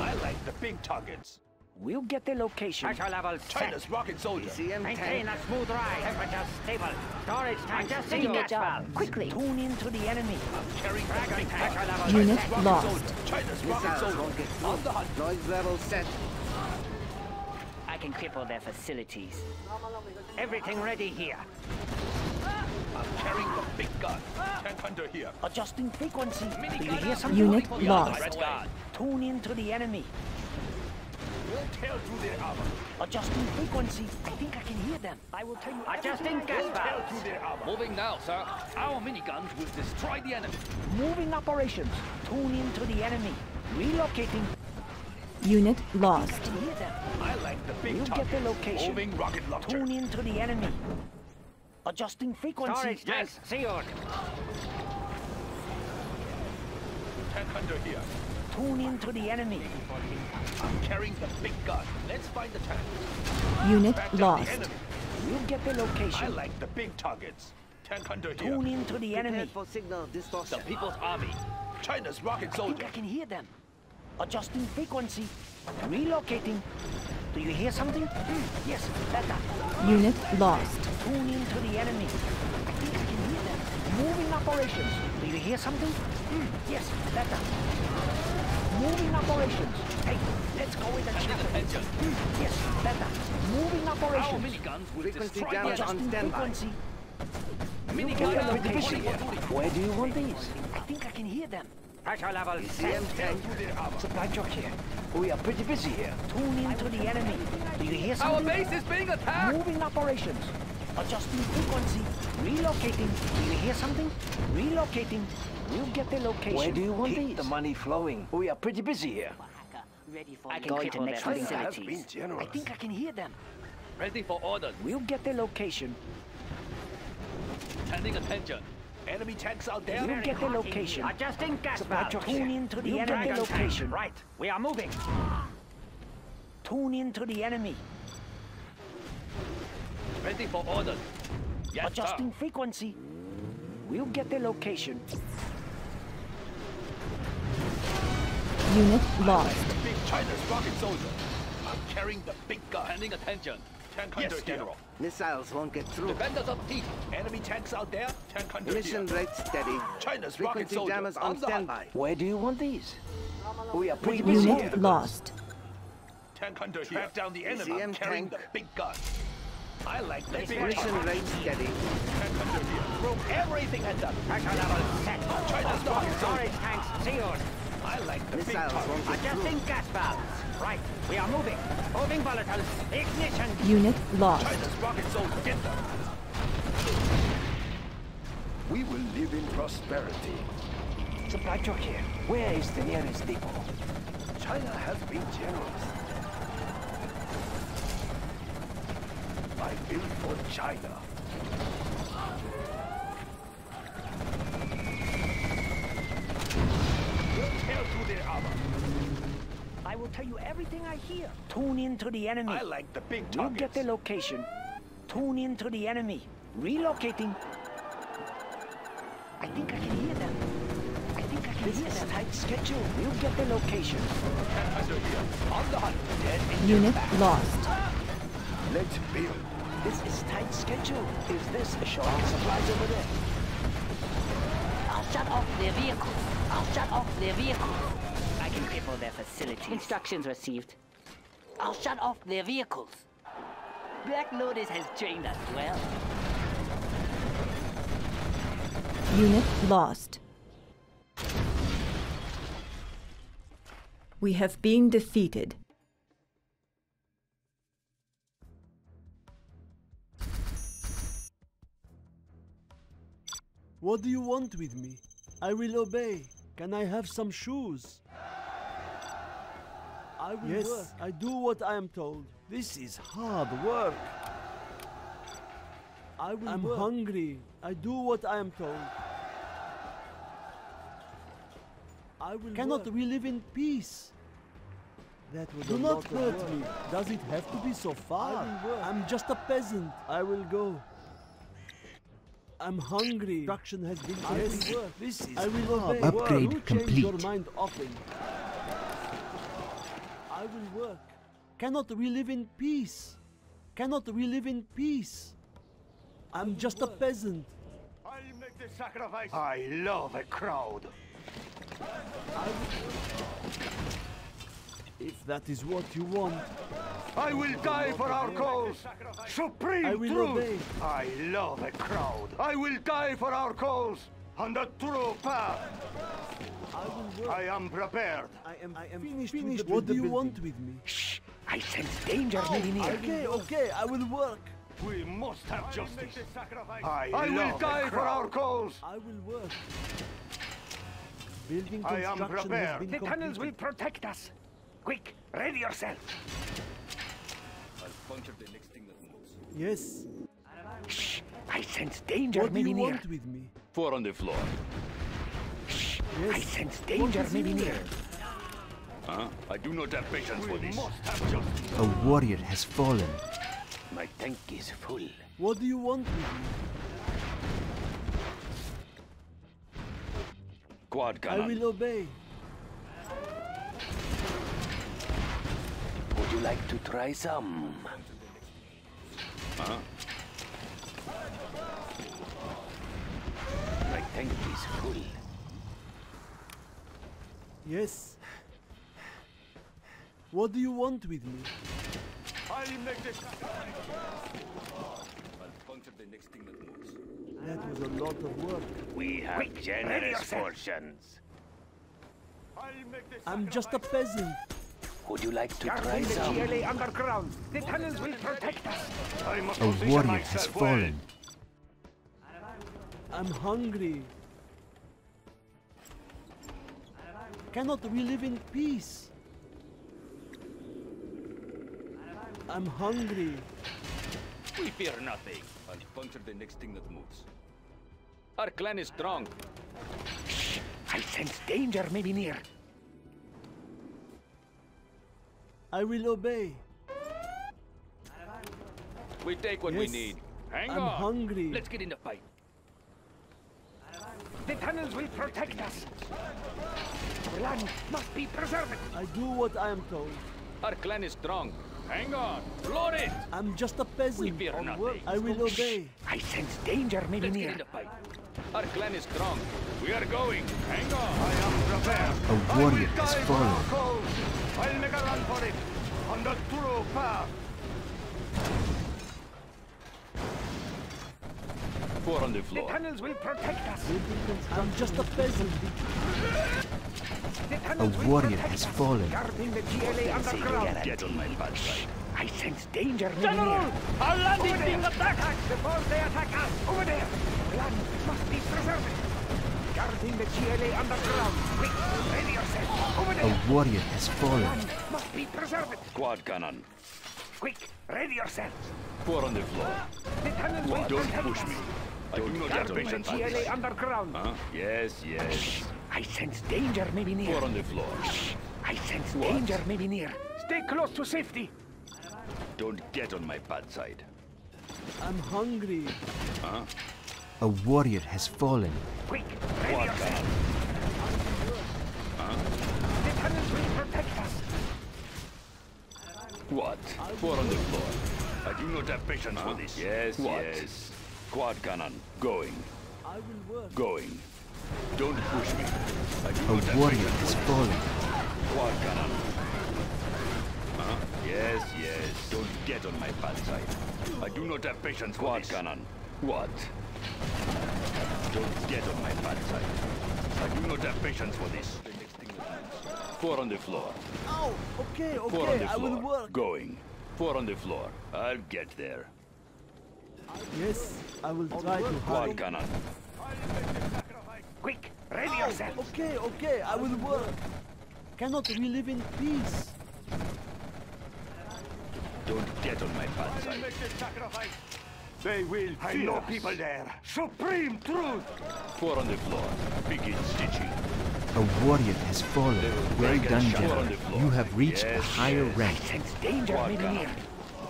I like the big targets. We'll get the location. Pressure level set. China's rocket soldier. Maintain a smooth ride. Temperature stable. Storage tank just sinking gas valve. Quickly. Tune in to the enemy. Carry dragon tank. Unit lost. China's rocket soldier. On the hunt. Noise level set. I can cripple their facilities. Everything ready here. I'm carrying the big gun. Tank under here. Adjusting frequency. Do you hear something? Unit lost. Tune in to the enemy. We'll tell through their armor. Adjusting frequency. I think I can hear them. I will tell you. Adjusting gas valves. Moving now, sir. Our miniguns will destroy the enemy. Moving operations. Tune in to the enemy. Relocating. Unit lost. I, I, hear them. I like the big target. We'll get the location. Moving rocket launcher. Tune in to the enemy. Adjusting frequency. Storage tanks secured. Tank under here. Tune in to the enemy. I'm carrying the big gun. Let's find the tank. Unit back lost. We'll get the location. I like the big targets. Tank under here. Tune in to the enemy. For signal distortion. The People's Army. China's rocket soldier. I think I can hear them. Adjusting frequency. Relocating. Do you hear something? Mm, yes, better. Unit lost. Tune in to the enemy. I think I can hear them. Moving operations. Do you hear something? Mm, yes, better. Moving operations. Hey, let's go with the checkpoint. Mm, yes, better. Moving operations. Our miniguns will frequency destroy damage on standby. Miniguns with division. Where do you want these? I think I can hear them. Pressure level. E C M ten. Supply truck here. We are pretty busy here. Tune in to the enemy. Do you hear something? Our base is being attacked. Moving operations. Adjusting frequency. Relocating. Do you hear something? Relocating. We'll get the location. Where do you want these? The money flowing. We are pretty busy here. Ready for I can get the next facilities. I think I can hear them. Ready for orders. We'll get the location. Sending attention. Enemy tanks out there. We'll get the location. Adjusting gas valve. Tune in to the enemy location. Right. We are moving. Tune in to the enemy. Ready for orders. Yes, adjusting sir. Frequency. We'll get the location. Unit lost. I'm big China's rocket soldier. I'm carrying the big gun. Handing attention. Tank yes, under General. Here. Missiles won't get through. Defenders of peace. Enemy tanks out there. Tank under mission here. Rate steady. China's frequency rocket soldier. Jammers on, on standby. Where do you want these? We are pretty busy. Unit here. Lost. Tank under here. Track down the enemy. I'm carrying tank. The big gun. I like the big mission rate steady. Tank under here. Throw everything at them. Pressure level set. China's rocket soldier. Tanks secured. I like the missiles won't get through. Adjusting gas valves. Right, we are moving. Holding volatiles. Ignition. Unit lost. China's rocket soldier. Get them. We will live in prosperity. Supply truck here. Where is the nearest depot? China has been generous. I built for China. We'll tear through their armor. will tell you everything I hear. Tune in to the enemy. I like the big targets. We'll get the location. Tune in to the enemy. Relocating. I think I can hear them. I think I can this hear them. Tight schedule. We'll get the location. On the hunt. Unit lost. Let's build. This is tight schedule. Is this a short supplies over there? I'll shut off their vehicles. I'll shut off their vehicles. I can cripple their facilities. Instructions received. I'll shut off their vehicles. Black Lotus has trained us well. Unit lost. We have been defeated. What do you want with me? I will obey. Can I have some shoes? I will yes, work. I do what I am told. This is hard work. I will I'm work. hungry. I do what I am told. I will Cannot work. we live in peace? That would do not hurt me. Does it have to be so far? I'm just a peasant. I will go. I'm hungry. Instruction has been yes. work. This is I will obey. Upgrade work. complete. Your mind often. I will work. Cannot we live in peace? Cannot we live in peace? I'm just work. a peasant. I'll make the sacrifice. I love a crowd. I if that is what you want, I will die for our cause. Supreme I will truth. Obey. I love a crowd. I will die for our cause on the true path. I will work. I am prepared. I am. I am finished. finished what do you building. want with me? Shh! I sense danger, oh, millionaire. Okay, okay. I will work. We must have justice. I, I will die for our cause. I will work. Building I am prepared. The completed. tunnels will protect us. Quick, ready yourself. I'll puncture the next thing that moves. Yes. Shh! I sense danger, millionaire. What do you want with me? Four on the floor. Shh! Yes. I sense danger, millionaire. Huh? I do not have patience we for this. A warrior has fallen. My tank is full. What do you want with me? Quad cannon. I will obey. Would you like to try some? Huh? My tank is full. Yes. What do you want with me? I'll make this. I'll puncture the next thing that moves. That was a lot of work. We have Wait, generous portions. I'll make this. I'm just a peasant. Would you like to You're try some? The G L A underground. The tunnels will protect us. I must a warrior has fallen. I'm hungry. Cannot we live in peace? I'm hungry. We fear nothing. I'll puncture the next thing that moves. Our clan is strong. Shh! I sense danger may be near. I will obey. We take what yes. we need. Hang I'm on. I'm hungry. Let's get in the fight. The tunnels will protect us. The land must be preserved. I do what I am told. Our clan is strong. Hang on, load it! I'm just a peasant. We fear nothing. I will obey. I sense danger, maybe near. Our clan is strong. We are going. Hang on. I am prepared. A warrior has fallen. I'll make a run for it. On the true path. Four on the floor. The tunnels will protect us. I'm just a peasant. A warrior has fallen. Get on my bad side. I sense danger. General! Our landing is being attacked! Before they attack us! Over there! Land must be preserved! Guarding the G L A underground! Quick! Ready yourself! Over there! A warrior has fallen. Land must be preserved! Quad cannon! Quick! Ready yourself! Four on the floor. The tunnel will Don't push us. me. I do not have patience. G L A underground! Huh? Yes, yes. I sense danger, maybe near. Four on the floor. I sense what? Danger maybe near. Stay close to safety. Don't get on my bad side. I'm hungry. Huh? A warrior has fallen. Quick, ready yourself. Huh? The tunnels will protect us. What? Four on the floor. I do not have patience huh? for this. Yes, what? yes. Quad cannon, going. I will work. Going. Don't push me. I do not have patience. A warrior has fallen. Quad cannon. Huh? Yes, yes. Don't get on my bad side. I do not have patience for Quad this. cannon. What? Don't get on my bad side. I do not have patience for this. Four on the floor. Oh, okay, okay. Four on the floor. I will work. Going. Four on the floor. I'll get there. Yes, I will try to hide. Cannon. Quick, ready oh, yourself. Okay, okay. I will work. Cannot we live in peace? Don't get on my bad side. They will I know us. people there. Supreme truth! Four on the floor. Begin stitching. A warrior has fallen. Well done, General. You have reached yes, a higher yes. rank. I sense danger near.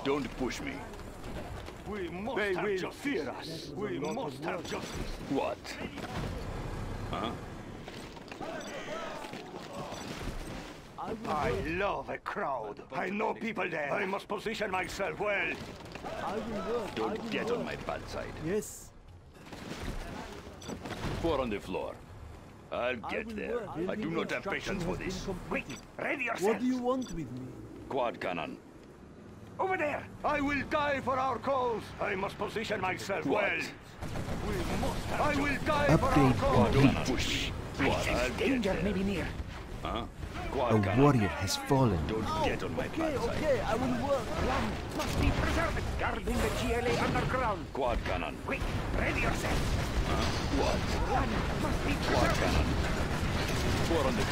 Don't push me. We must they have will justice. fear us. We must have justice. What? Huh? I love a crowd. I know people there. I must position myself well. I will work. Don't I will get work. on my bad side. Yes. Four on the floor. I'll get I there. I do not have patience for this. Quick, ready yourself. What do you want with me? Quad cannon. Over there. I will die for our cause. I must position myself what? well. We must have I will die Update for our cause. Don't push me. I sense danger may be near. Huh? A cannon. warrior has fallen. Don't oh, get on my okay, bad side. Okay, I will work. Land must be preserved. Guarding the G L A underground. Quad cannon. Quick, ready yourself. Huh? What? Land must be preserved. Quad cannon. Four on the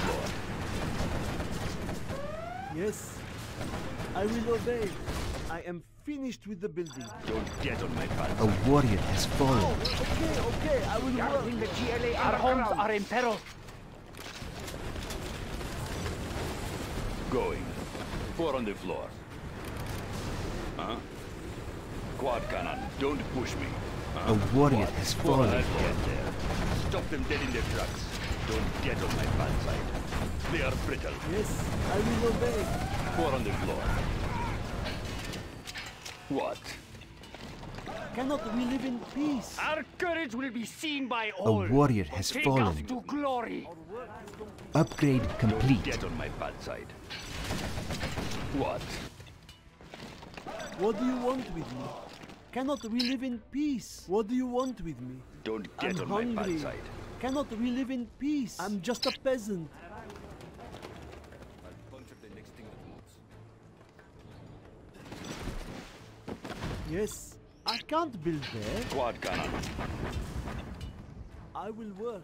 floor. Yes, I will obey. I am finished with the building. Don't get on my bad side. A warrior has fallen. Oh, okay, okay, I will Guarding work. the G L A Our homes are in peril. Going. Four on the floor. Huh? Quad cannon. Don't push me. Huh? A warrior has fallen. Get there. Stop them dead in their tracks. Don't get on my bad side. They are brittle. Yes, I will obey. Four on the floor. What? Cannot we live in peace? Our courage will be seen by all. A warrior has Take fallen. Us to glory. Upgrade complete. Don't get on my bad side. What? What do you want with me? Cannot we live in peace? What do you want with me? Don't get I'm on hungry. my bad side. Cannot we live in peace? I'm just a peasant. Yes. I can't build there. Quad cannon. I will work.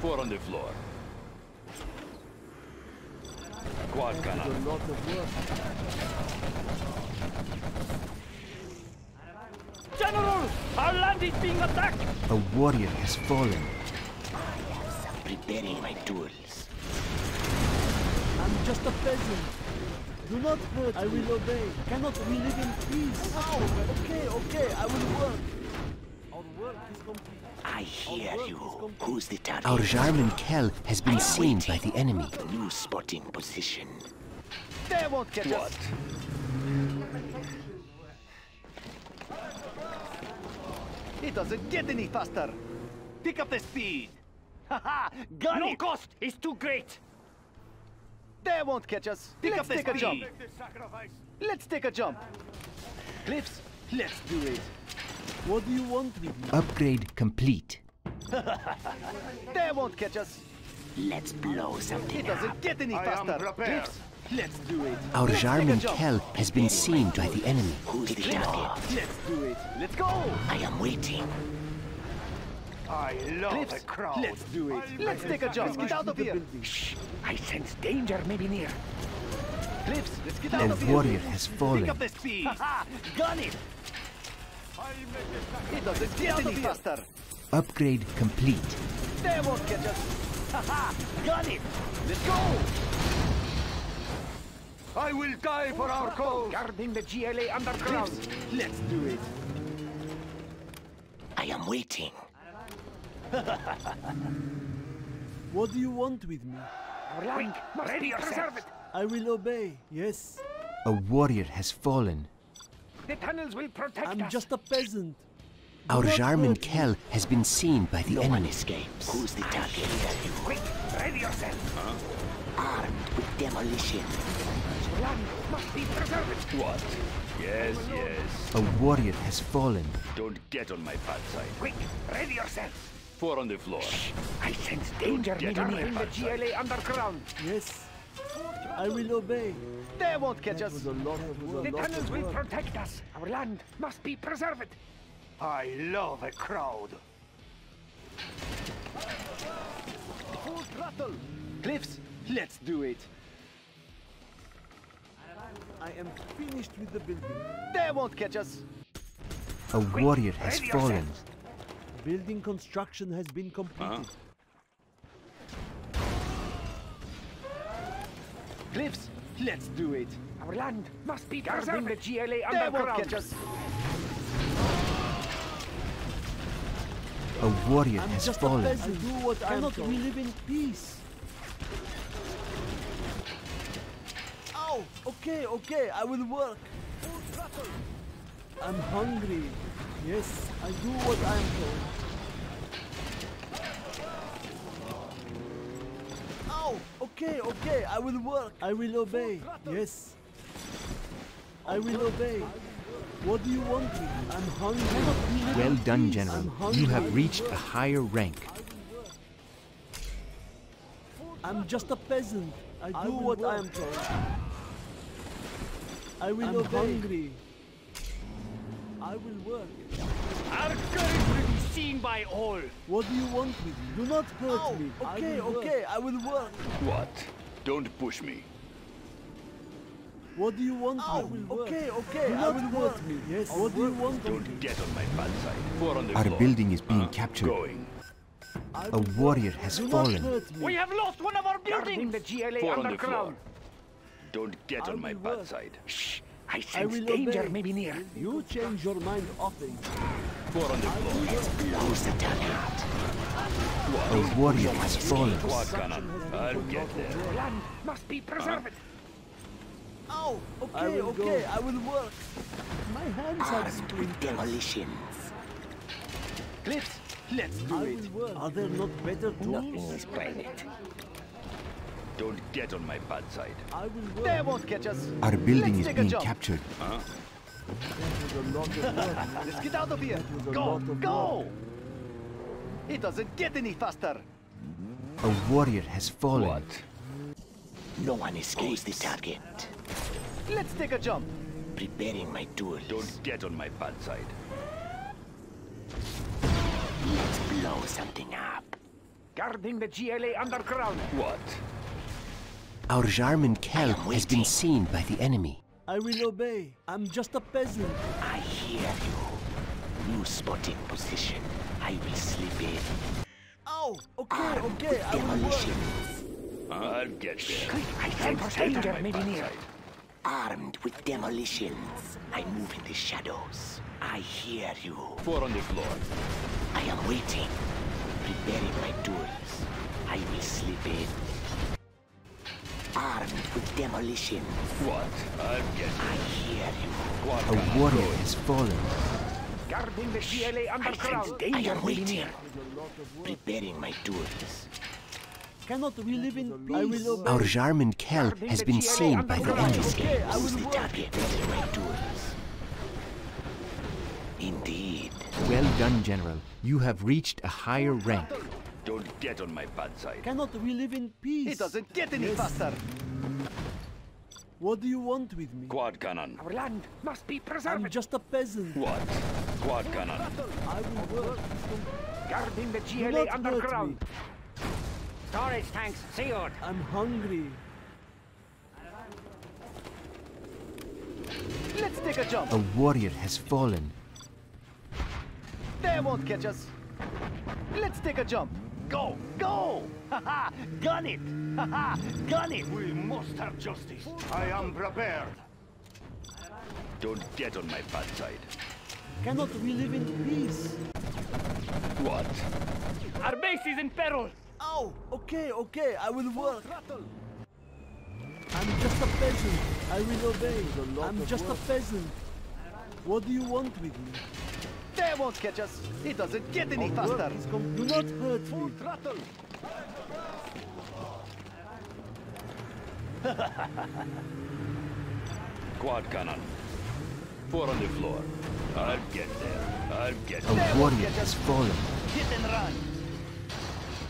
Four on the floor. Quad cannon. A lot of work. General, our land is being attacked. A warrior has fallen. I am preparing my tools. I'm just a peasant. Do not hurt. I will obey. Cannot we live in peace? Oh, okay, okay. I will work. Our work is complete. I hear you. Who's the target? Our Jarmen Kell has been seen by the enemy. New spotting position. They won't get what? us. It doesn't get any faster. Pick up the speed. Haha, got no it. No cost is too great. They won't catch us. Pick up this jump. Let's take a jump. Cliffs, let's do it. What do you want with me? Upgrade complete. They won't catch us. Let's blow something up. It doesn't get any faster. Cliffs, let's do it. Our Jarmen Kell has been seen by the enemy. Who's the target? Let's do it. Let's go. I am waiting. I love Cliffs. the crowd. Let's do it. I'll Let's take a jump. Get out of here. Shh. I sense danger maybe near. Cliffs. Let's get out a of here. A warrior has fallen. Pick up the speed. Ha Gun it. I'll make it, it doesn't get, get any faster. Upgrade complete. they won't catch us. Haha, got it. Let's go. I will die for our cause. Guarding the G L A underground. Let's do it. I am waiting. What do you want with me? Quick, ready yourself. I will obey, yes. A warrior has fallen. The tunnels will protect I'm us. I'm just a peasant. Our what Jarmen Kell has been seen by the no enemy. One escapes. Who's the target? Quick, ready yourself. Huh? Armed with demolition. One must be preserved. What? Yes, yes. A warrior has fallen. Don't get on my bad side. Quick, ready yourself. Four on the floor. Shh. I sense danger near me in the G L A underground. Yes. I will obey. They won't catch us. The tunnels will protect us. Our land must be preserved. I love a crowd. Full throttle. Cliffs, let's do it. I am finished with the building. They won't catch us. A warrior has fallen. Building construction has been completed. Huh? Cliffs, let's do it. Our land must be guarding the G L A underground. They won't catch us. A warrior I'm has just fallen. A peasant. Do what I cannot we live in peace? Ow! Okay, okay, I will work. I'm hungry. Yes, I do what I am told. Ow! Okay, okay, I will work. I will obey. Yes. I will obey. What do you want me? I'm hungry. Well done, General. You have reached a higher rank. I'm just a peasant. I do I what work. I am told. I will I'm obey. Hungry. I will work. Our courage will be seen by all. What do you want with me? Do not hurt Ow. me. Okay, I okay, work. I will work. What? Don't push me. What do you want? I will okay, okay, I will work. Me. Yes. What do you want? Don't get on my bad side. Four on the Our floor. building is being uh, captured. Going. A warrior has Do fallen. We have lost one of our buildings. The G L A Four on the floor. Don't get I on my work. bad side. Shh. I sense I danger obey. may be near. You change your mind often. Four on the I floor. Let's close the target. A warrior has fallen. I'll get there. The land must be preserved. Uh. Ow! Okay, I will okay, go. I will work. My hands Armed are squinted. demolitions. Clips, let's do I it. Are there not better tools? Nothing is private. Don't get on my bad side. I will work. They won't catch us. Our building let's is being captured. Huh? Let's get out of here. Go, go! It doesn't get any faster. A warrior has fallen. What? No one escapes the target. Let's take a jump. Preparing my tools. Don't get on my bad side. Let's blow something up. Guarding the G L A underground. What? Our Jarmen Kell has been seen by the enemy. I will obey. I'm just a peasant. I hear you. You spotted position. I will slip in. Oh, okay, Armed okay. I will work. I'll get there. I sense danger maybe near. Armed with demolitions, I move in the shadows. I hear you. Four on the floor. I am waiting, preparing my tools. I will slip in. Armed with demolitions. What? I'll get there. I hear you. A warrior has fallen. Guarding the G L A underground. I sense danger maybe near. Preparing my tools. Cannot we live in peace? Our Jarmen Kell has been seen by the enemy. Okay, I will work. Indeed. Well done, General. You have reached a higher rank. Don't get on my bad side. Cannot we live in peace? It doesn't get any yes. faster. What do you want with me? Quad cannon. Our land must be preserved. I'm just a peasant. What? Quad cannon. I will work. Guarding the G L A underground. Storage tanks secured. I'm hungry. Let's take a jump. A warrior has fallen. They won't catch us. Let's take a jump. Go! Go! Haha! Gun it! Haha! Gun it! We must have justice. I am prepared. Don't get on my bad side. Cannot we live in peace? What? Our base is in peril! Oh! Okay, okay, I will work. I'm just a peasant. I will obey. I'm just work. a peasant. What do you want with me? They won't catch us. It doesn't get any Our faster. Do not hurt Full me. Throttle. Quad cannon. Four on the floor. I'll get there. I'll get there. A warrior has fallen. Hit and run.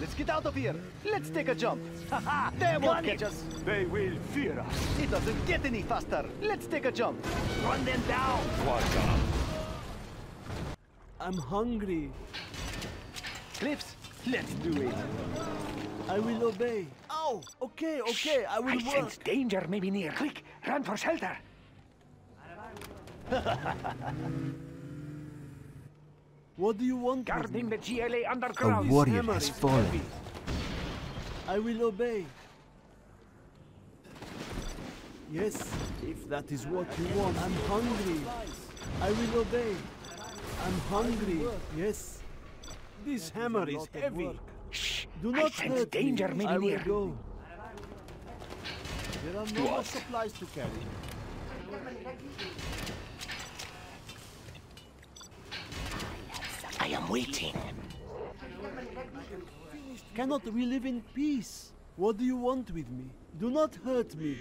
Let's get out of here. Let's take a jump. Haha! They won't catch us. They will fear us. It doesn't get any faster. Let's take a jump. Run them down. Quad cannon. I'm hungry. Cliffs, let's do it. I will obey. Oh, okay, okay, Shh, I will I work. I sense danger may be near. Quick, run for shelter. What do you want? Guarding the G L A underground. A warrior has fallen. I will obey. Yes, if that is what you want. I'm hungry. I will obey. I'm hungry. Yes. This hammer is heavy. Shh. Do not I sense danger me. I will go. There are no more supplies to carry. I am waiting. Cannot we live in peace? What do you want with me? Do not hurt me.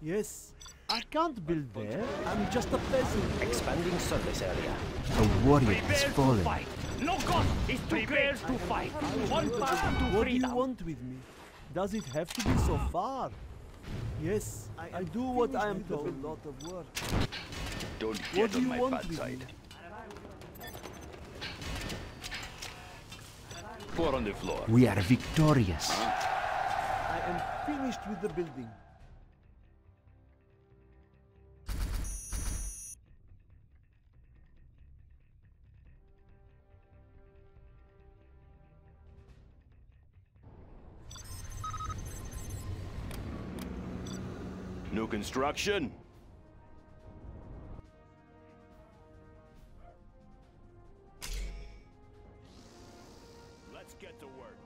Yes. I can't build there. I'm just a peasant. Expanding surface area. A warrior has fallen. No god is too great to fight. One person to What do you want with me? Does it have to be so far? Yes, I, I do what I am told. A lot of work. Don't get what do on my bad side. Four on the floor. We are victorious. I am finished with the building. New construction. Let's get to work.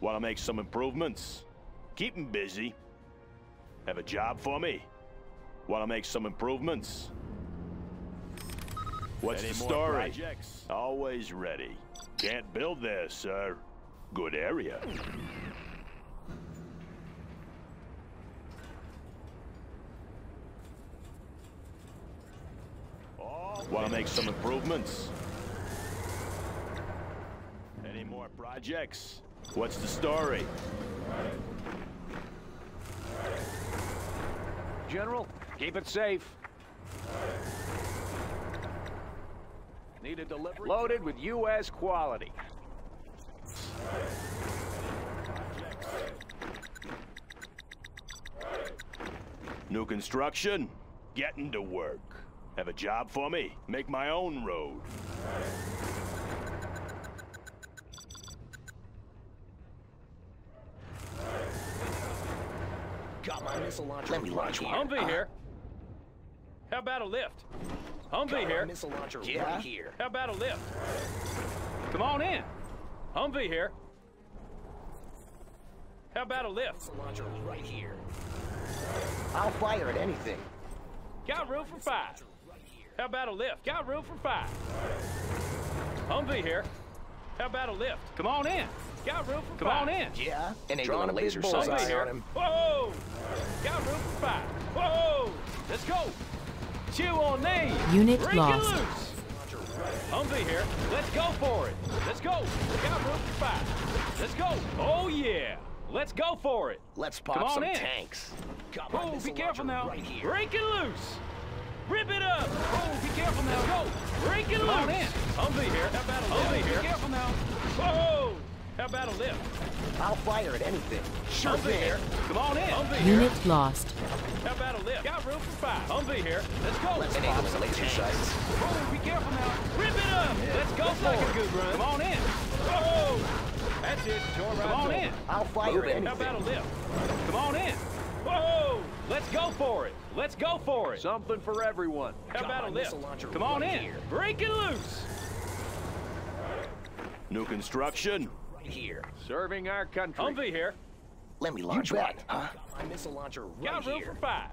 Want to make some improvements? Keep them busy. Have a job for me? Want to make some improvements? What's Any the story? Projects? Always ready. Can't build there, sir. Good area. Want to make some improvements? Any more projects? What's the story? General, keep it safe. Need a delivery? Loaded with U S quality. New construction? Getting to work. Have a job for me? Make my own road. Got my missile launcher. Let me launch one. Humvee uh, here. How about a lift? Humvee here. Missile launcher yeah. right here. How about a lift? Come on in. Humvee here. How about a lift? Missile launcher right here. I'll fire at anything. Got room for five. How about a lift? Got room for five. Humvee here. How about a lift? Come on in. Got room for Come five. Come on in. Yeah. And they on a laser sight on him. Whoa! Got room for five. Whoa! Let's go. Chew on these. Unit Break lost. It loose. Humvee here. Let's go for it. Let's go. Got room for five. Let's go. Oh yeah. Let's go for it. Let's pop Come on some in. tanks. Come on, oh, be careful now. Right Break it loose. Rip it up! Oh, be careful now! Go! Break it loose! Humvee here! Humvee here! Be careful now! Whoa! How about a lift? I'll fire at anything. Sure thing. Here. Come on in. Humvee Unit here. Lost. How about a lift? Got room for five. Humvee here. Let's go. Let's enable some laser sights. Roland, be careful now. Rip it up. Yeah. Let's go. Let's like a good run. Come on in. Whoa. That's it. Your Come on over. in. I'll fire Move at anything. How about a lift? Come on in. Whoa. Let's go for it. Let's go for it. Something for everyone. How about on, a lift? Come on in. Here. Break it loose. New construction. Here. Serving our country. Humvee here. Let me launch one, huh? Got my missile launcher right Got room here. for five.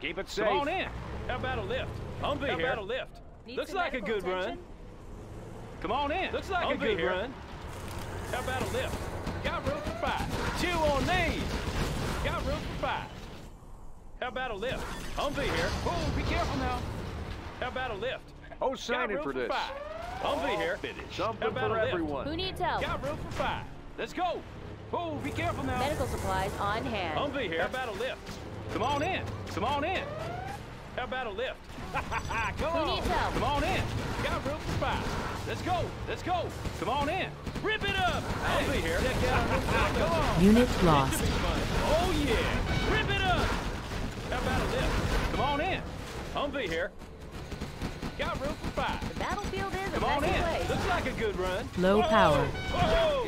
Keep it safe. Come on in. How about a lift? Humvee How here. How about a lift? Need Looks like a good attention? run. Come on in. Looks like Humvee a good here. run. How about a lift? Got room for five. Two on these. Got room for five. How about a lift? Humvee here. Oh, be careful now. How about a lift? Oh, signing for, for this. Five. Humvee here. Finish. Something for everyone. Who needs help? Got room for five. Let's go. Oh, be careful now. Medical supplies on hand. Humvee here. How about a lift? Come on in. Come on in. How about a lift? Come on. Who needs help? Come on in. Got room for five. Let's go. Let's go. Come on in. Rip it up. Hey. Humvee here. Check out Come on. Unit lost. Oh yeah. Rip it up. How about a lift? Come on in. Humvee here. Got room for five. The battlefield is Come a on in. Place. Looks like a good run. Low Whoa. power. Whoa.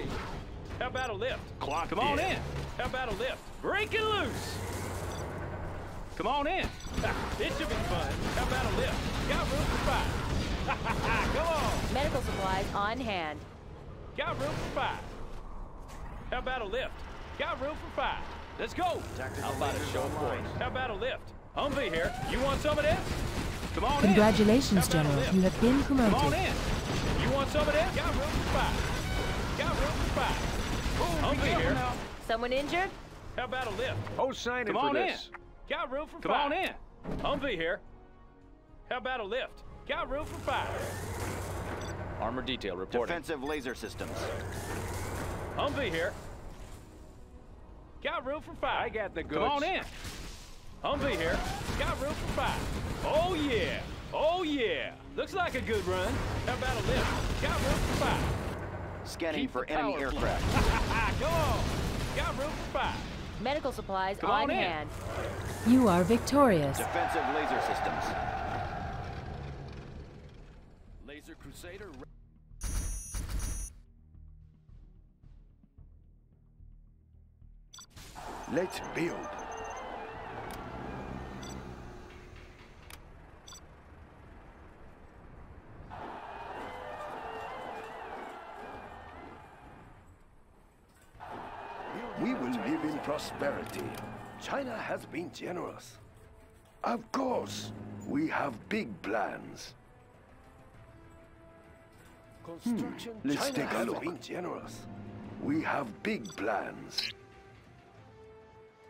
How about a lift? Clock Come in. on in. How about a lift? Break it loose. Come on in. It should be fun. How about a lift? Got room for five. Come on. Medical supplies on hand. Got room for five. How about a lift? Got room for five. Let's go. How about a show of force? How about a lift? Humvee here. You want some of this? Come on Congratulations, in. General. You have been promoted. Come on in. You want some of this? Got room for five. Got room for five. Ooh, Humvee here. here. Someone injured? How about a lift? Oh, sign Come in for on this. In. Got room for Come five. Come on in. Humvee here. How about a lift? Got room for five. Armor detail reporting. Defensive laser systems. Humvee here. Got room for five. I got the goods. Come on in. Humvee here. Got room for five. Oh, yeah. Oh, yeah. Looks like a good run. How about a lift? Got room for five. Scanning Keep for enemy aircraft. Go on. Got room for five. Medical supplies Come on, on hand. You are victorious. Defensive laser systems. Laser Crusader. Let's build. Prosperity. China has been generous. Of course, we have big plans. Construction. Hmm. Let's China take a has look. Been generous. We have big plans.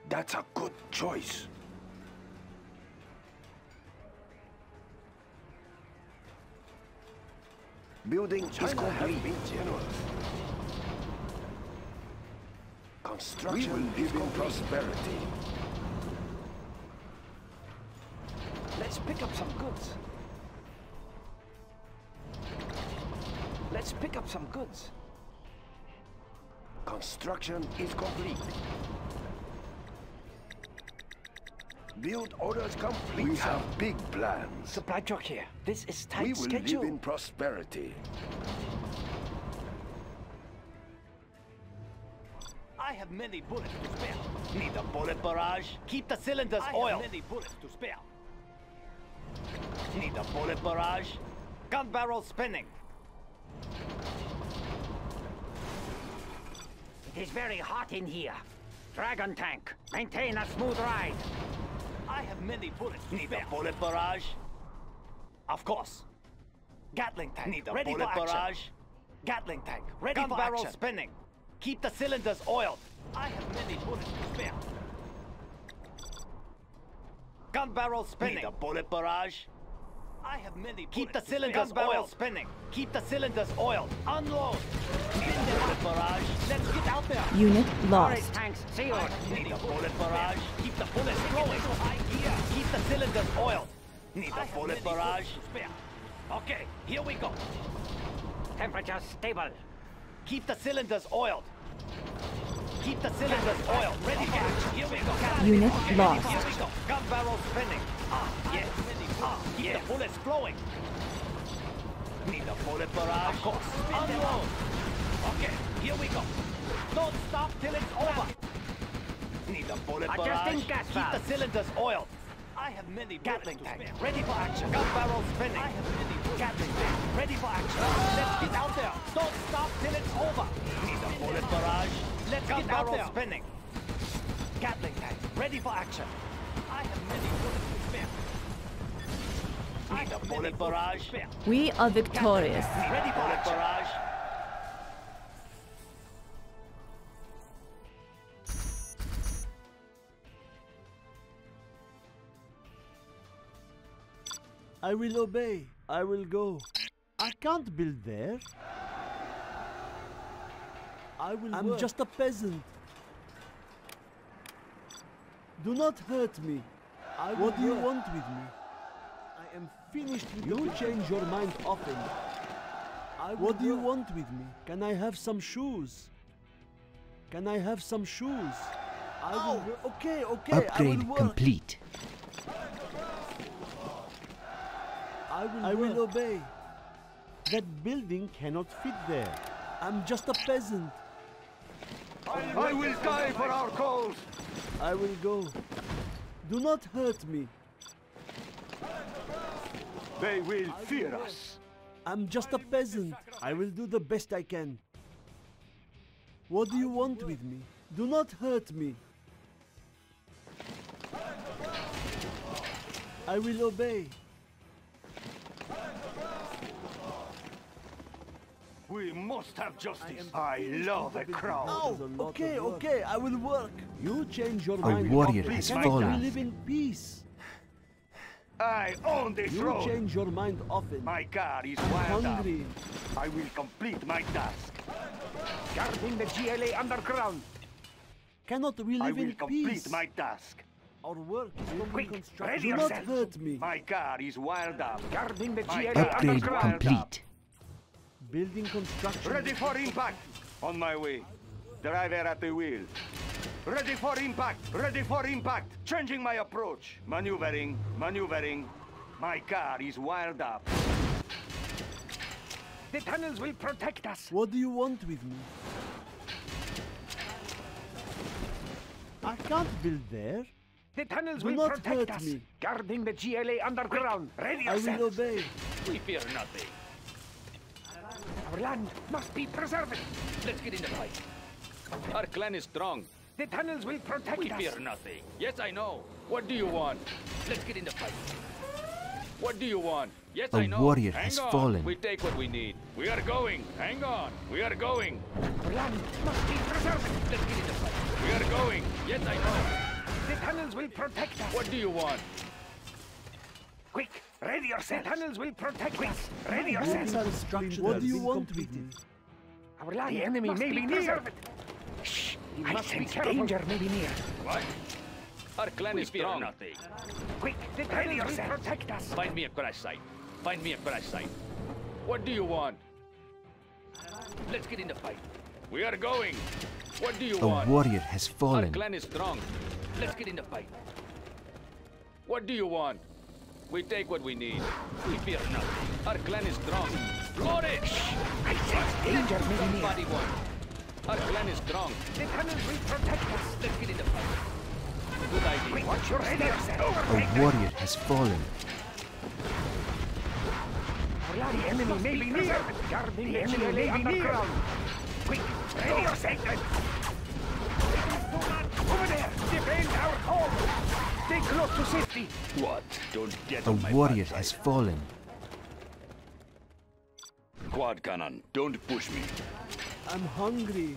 That's a good choice. Building China, China has been generous. We will live in prosperity. Let's pick up some goods. Let's pick up some goods. Construction is complete. Build orders complete. We have big plans. Supply truck here. This is tight schedule. We will live in prosperity. I have many bullets to spare. Need a bullet barrage? Keep the cylinders I oil. I have many bullets to spare. Need a bullet barrage? Gun barrel spinning. It is very hot in here. Dragon tank, maintain a smooth ride. I have many bullets to Need spare. a bullet barrage? Of course. Gatling tank, Need a ready bullet for barrage. Action. Gatling tank, ready Gun for barrel action. spinning. Keep the cylinders oiled. I have many bullets to spare. Gun barrel spinning. Need a bullet barrage. I have many bullets Keep the cylinders Gun barrel oiled. spinning. Keep the cylinders oiled. Unload. Need a bullet barrage. Let's get out there. Unit lost. Right, tanks sealed. Need a bullet barrage. Keep the bullets going. Keep the cylinders oiled. Need a bullet barrage. Spare. Okay, here we go. Temperature stable. Keep the cylinders oiled. Keep the cylinders oiled. Ready, action. Here we go. Unit lost. Here we go. Gun barrel spinning. Ah, yes. Ah, keep yes. the bullets flowing. Need a bullet barrage. Of course. Unload. Okay, here we go. Don't stop till it's over. Need a bullet barrage. Adjusting gas valve. Keep the cylinders oiled. I have many Gatling tank. Ready for action. Gun barrel spinning. I have many Gatling tank. Ready for action. Let's get out there. Don't stop till it's over. Need a bullet barrage. Let's gun get barrel out there. Spinning. Gatling tank. Ready for action. I have many bullets to spare. Need a bullet barrage. We are victorious. Ready for bullet barrage. I will obey. I will go. I can't build there. I will I'm work. Just a peasant. Do not hurt me. I what do you work. Want with me? I am finished with you. You change your mind often. I what do work. You want with me? Can I have some shoes? Can I have some shoes? I will oh. Okay, okay. Upgrade I will complete. I will, I will obey. That building cannot fit there. I'm just a peasant. I will die for our cause. I will go. Do not hurt me. They will fear us. I'm just a peasant. I will do the best I can. What do you want with me? Do not hurt me. I will obey. We must have justice. I, I love the crowd. Oh, okay, okay, I will work. You change your mind. A warrior has fallen. Can we live in peace? I own this road. You change your mind often. My car is wired up. I will complete my task. Guarding the G L A underground. Cannot we live in peace? I will complete my task. Our work is quick. Ready yourself. Do not hurt me. My car is wired up. Guarding the G L A underground. Upgrade complete. Building construction. Ready for impact. On my way. Driver at the wheel. Ready for impact. Ready for impact. Changing my approach. Maneuvering. Maneuvering. My car is wired up. The tunnels will protect us. What do you want with me? I can't build there. The tunnels will, will not protect us. Me. Guarding the G L A underground. Ready I yourself. Will obey. We fear nothing. Our land must be preserved. Let's get in the fight. Our clan is strong. The tunnels will protect we us. We fear nothing. Yes, I know. What do you want? Let's get in the fight. What do you want? Yes, a I know. A warrior Hang has on. Fallen. We take what we need. We are going. Hang on. We are going. Our land must be preserved. Let's get in the fight. We are going. Yes, I know. The tunnels will protect us. What do you want? Quick. Ready yourself. The tunnels will protect Quick. Us. Ready yourself. What do you want with it? Our life the enemy may be, be near. Shh. I sense danger may be near. What? Our clan we is strong. Nothing. Quick. The Ready tunnels yourself. Will protect us. Find me a crash site. Find me a crash site. What do you want? Let's get in the fight. We are going. What do you a want? A warrior has fallen. Our clan is strong. Let's get in the fight. What do you want? We take what we need. We fear nothing. Our clan is strong. Glory! I sense danger may be near. Our clan is strong. The tunnels will protect us. Let's get in the fight. Good idea. Wait, watch your steps. A warrior has fallen. The enemy may be near. Guarding the enemy may be near. Quick, ready yourself. Over there. Defend our home. Stay close to safety. What? Don't get on my backside. A warrior has fallen. Quad cannon, don't push me. I'm hungry.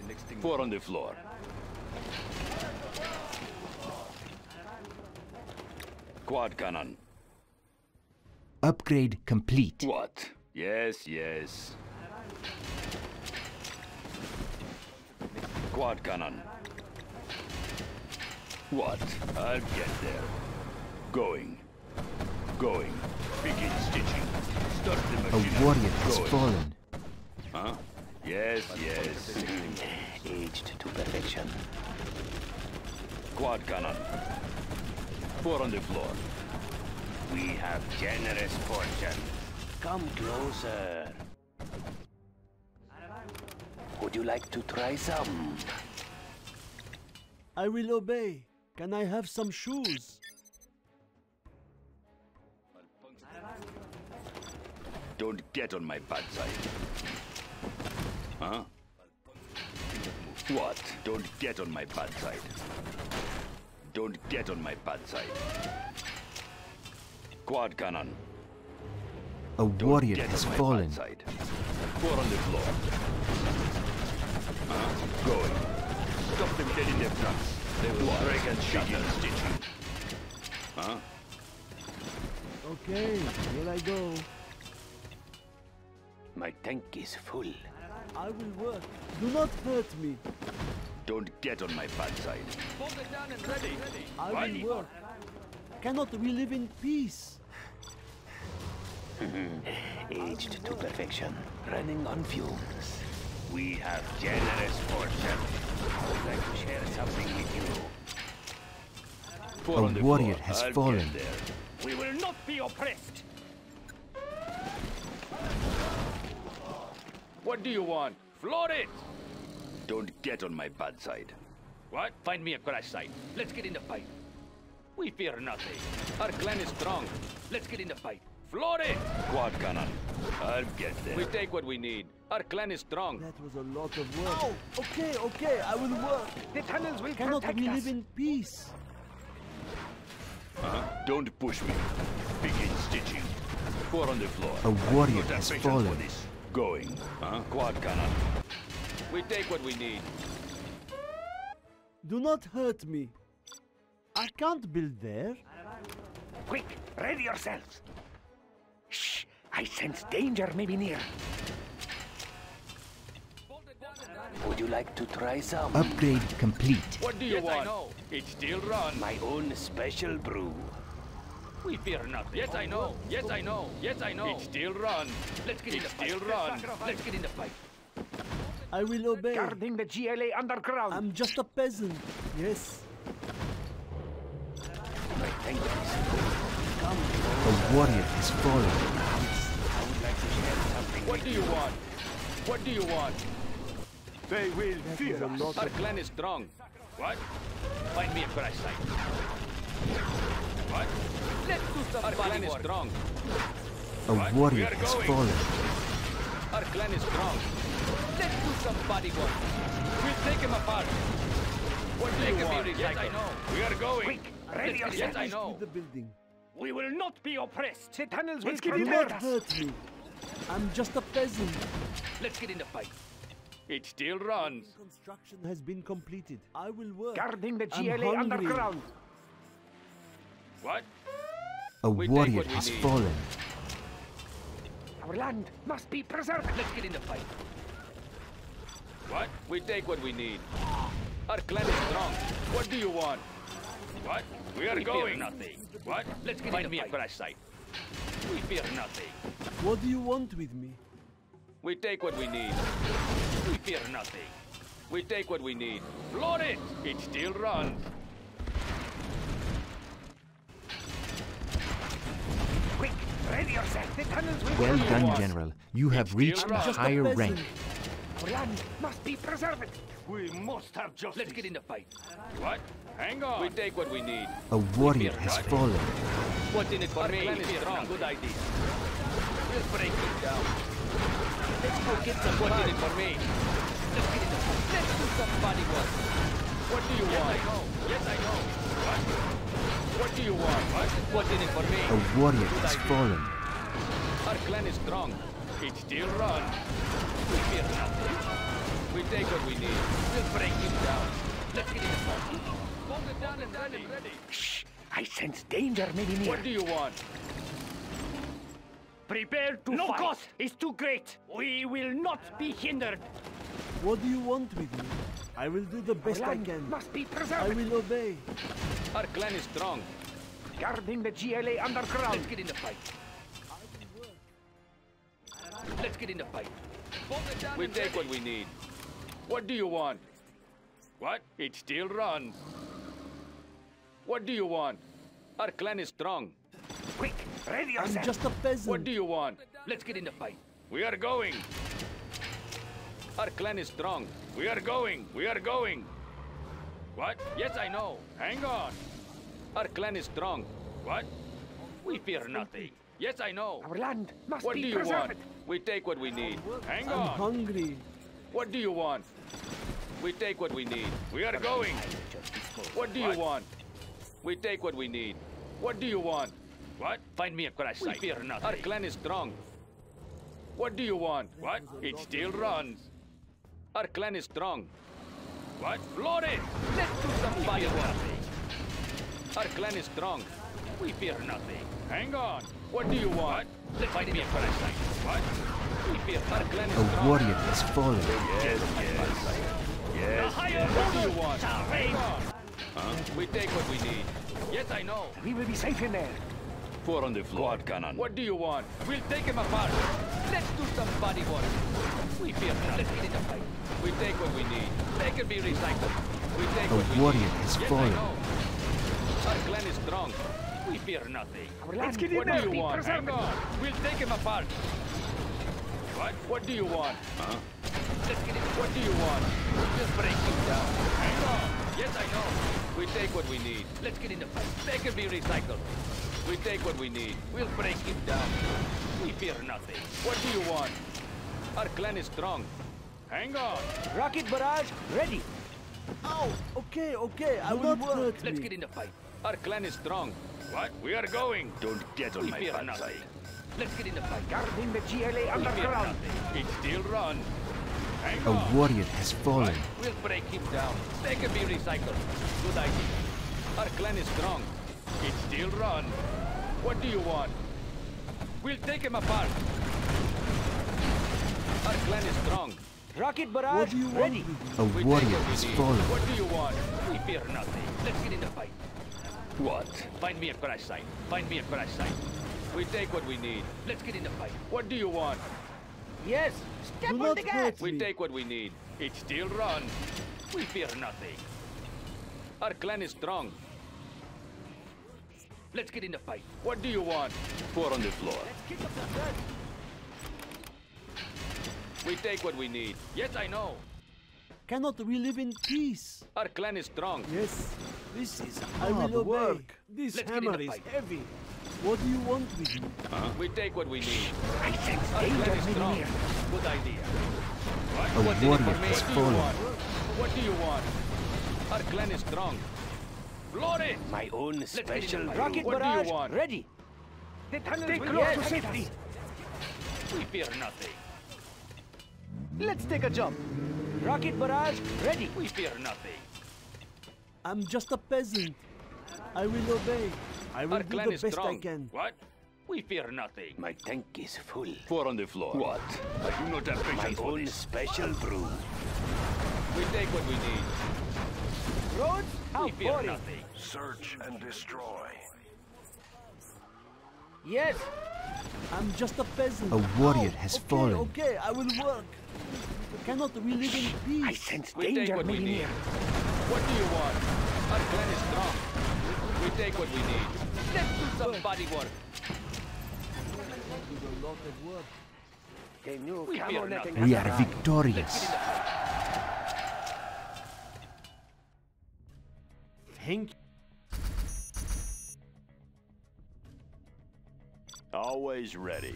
The next thing Four on the floor. Quad cannon. Upgrade complete. What? Yes, yes. Quad cannon. What? I'll get there. Going. Going. Begin stitching. Start the machine. A warrior has fallen. Huh? Yes, yes. Aged to perfection. Quad cannon. Four on the floor. We have generous fortune. Come closer. Would you like to try some? I will obey. Can I have some shoes? Don't get on my bad side. Huh? What? Don't get on my bad side. Don't get on my bad side. Quad cannon. A warrior has fallen. Four on the floor. Huh? Going. Stop them dead in their tracks. They will break and shut them stitching. Huh? Okay, here I go. My tank is full. I will work. Do not hurt me. Don't get on my bad side. Hold it down and ready. I will ready. work. Cannot we live in peace? Aged to perfection. Running on fumes. We have generous fortune. I would like to share something with you. Four A warrior floor. has I'll fallen. We will not be oppressed. What do you want? Floor it! Don't get on my bad side. What? Find me a crash site. Let's get in the fight. We fear nothing. Our clan is strong. Let's get in the fight. Floor it! Quad cannon. I'll get there. We take what we need. Our clan is strong. That was a lot of work. Oh! Okay, okay, I will work. The tunnels will Cannot protect we us. live in peace? Uh-huh. Don't push me. Begin stitching. Four on the floor. A warrior has fallen. Going. Huh? Quad cannon. We take what we need. Do not hurt me. I can't build there. Quick, ready yourselves. Shh, I sense danger may be near. Would you like to try some? Upgrade complete. What do you yes, want? I know. It still runs. My own special brew. We fear nothing. Yes, I know. Yes, I know. Yes, I know. It still runs. Let's get it in the fight. It still runs. Let's get in the fight. I will obey. Guarding the G L A underground. I'm just a peasant. Yes. My tank is full. Come. A warrior has fallen. I would like to share something. What do you want? What do you want? They will fear us. Our clan is strong. What? Find me a crash site. What? Let's do some Our clan is strong. A what? warrior has going. fallen. Our clan is strong. Let's do some body work. We'll take him apart. What do you want? Yes, yes, I know. We are going. Quick, ready yourself. Yes, I know. The building. We will not be oppressed. The tunnels will protect us. Hurt me. I'm just a peasant. Let's get in the fight. It still runs. Construction has been completed. I will work. Guarding the G L A underground. What? A we warrior what has fallen. Our land must be preserved. Let's get in the fight. What? We take what we need. Our clan is strong. What do you want? What? We are we going. Nothing. What? Let's get Find in the fight. Find me a crash site. We fear nothing. What do you want with me? We take what we need. We fear nothing. We take what we need. Floor it! It still runs. Quick, ready yourself. The tunnels will Well done, us. General. You have reached a higher rank. Our land must be preserved. We must have justice. Let's get in the fight. What? Hang on. We take what we need. A warrior has nothing. fallen. What's in it for Our me? Plan is wrong. Good idea. We'll break it down. Let's go get some What did it for me? Let's get it up. Let's do some body work. What do you yes, want? I know. Yes, I know. What? What do you want? What? What did it for me? A warrior has fallen. Our clan is strong. It still runs. We fear nothing. We take what we need. We'll break him down. Let's get it up. Hold it down and ready. ready. Shh! I sense danger maybe near. What do you want? Prepare to no fight. No cost is too great. We will not be hindered. What do you want with me? I will do the best I can. Must be preserved. I will obey. Our clan is strong. Guarding the G L A underground. Let's get in the fight. I will work. Let's get in the fight. We'll take what we need. What do you want? What? It still runs. What do you want? Our clan is strong. Quick, ready yourself. I'm just a peasant. What do you want? Let's get in the fight. We are going. Our clan is strong. We are going. We are going. What? Yes, I know. Hang on. Our clan is strong. What? We fear nothing. Yes, I know. Our land must be preserved. What do you want? We take what we need. Hang on. I'm hungry. What do you want? We take what we need. We are going. What do you want? We take what we need. What do you want? What? Find me a crash site. We fear nothing. Our clan is strong. What do you want? What? It still runs. Our clan is strong. What? Load it! Let's do some fireworks. Our clan is strong. We fear nothing. Hang on. What do you want? What? Find me a crash site. What? We fear our clan is strong. A warrior has fallen. Yes, yes. Yes. What do you want? Huh? We take what we need. Yes, I know. We will be safe in there. Four on the floor. Cannon. What do you want? We'll take him apart. Let's do some body work. We fear nothing. We take what we need. They can be recycled. We take what we need. A warrior is fallen. Our clan is strong. We fear nothing. Let's get in there. What do you want? Hang on. We'll take him apart. What? What do you want? Huh? Let's get in. What do you want? We'll just break him down. Hang on. Yes, I know. We take what we need. Let's get in the fight. They can be recycled. We take what we need. We'll break him down. We fear nothing. What do you want? Our clan is strong. Hang on. Rocket barrage ready. Oh, okay, okay. I will work. Let's get in the fight. Our clan is strong. What? We are going. Don't get on my bad side. Let's get in the fight. Guarding the G L A underground. It still runs. Hang on. A warrior has fallen. We'll break him down. They can be recycled. Good idea. Our clan is strong. It still runs. What do you want? We'll take him apart. Our clan is strong. Rocket barrage ready. A warrior has fallen. What do you want? We fear nothing. Let's get in the fight. What? Find me a crash site. Find me a crash site. We take what we need. Let's get in the fight. What do you want? Yes. Step on the gas. We take what we need. It still runs. We fear nothing. Our clan is strong. Let's get in the fight. What do you want? Four on the floor. Let's kick up the dirt. We take what we need. Yes, I know. Cannot we live in peace? Our clan is strong. Yes. This is hard work. This hammer is heavy. What do you want with me? Huh? We take what we need. I think our clan is strong. Good idea. What? A what warrior has fallen. What do you want? Our clan is strong. Glory! My own special rocket barrage ready. The tunnel will close to safety. We fear nothing. Let's take a jump. Rocket barrage ready. We fear nothing. I'm just a peasant. I will obey. I will Our do the best strong. I can. What? We fear nothing. My tank is full. Four on the floor. What? I do not have patience. My own this. special brew. We take what we need. Roads? We fear boring. nothing. Search and destroy. Yes. I'm just a peasant. A warrior oh, has okay, fallen. Okay, I will work. We cannot we live in peace? I sense we danger. Take what we need. What do you want? Our clan is strong. We take what we need. Let's do some body work. We, we are, we are victorious. Thank you. Always ready.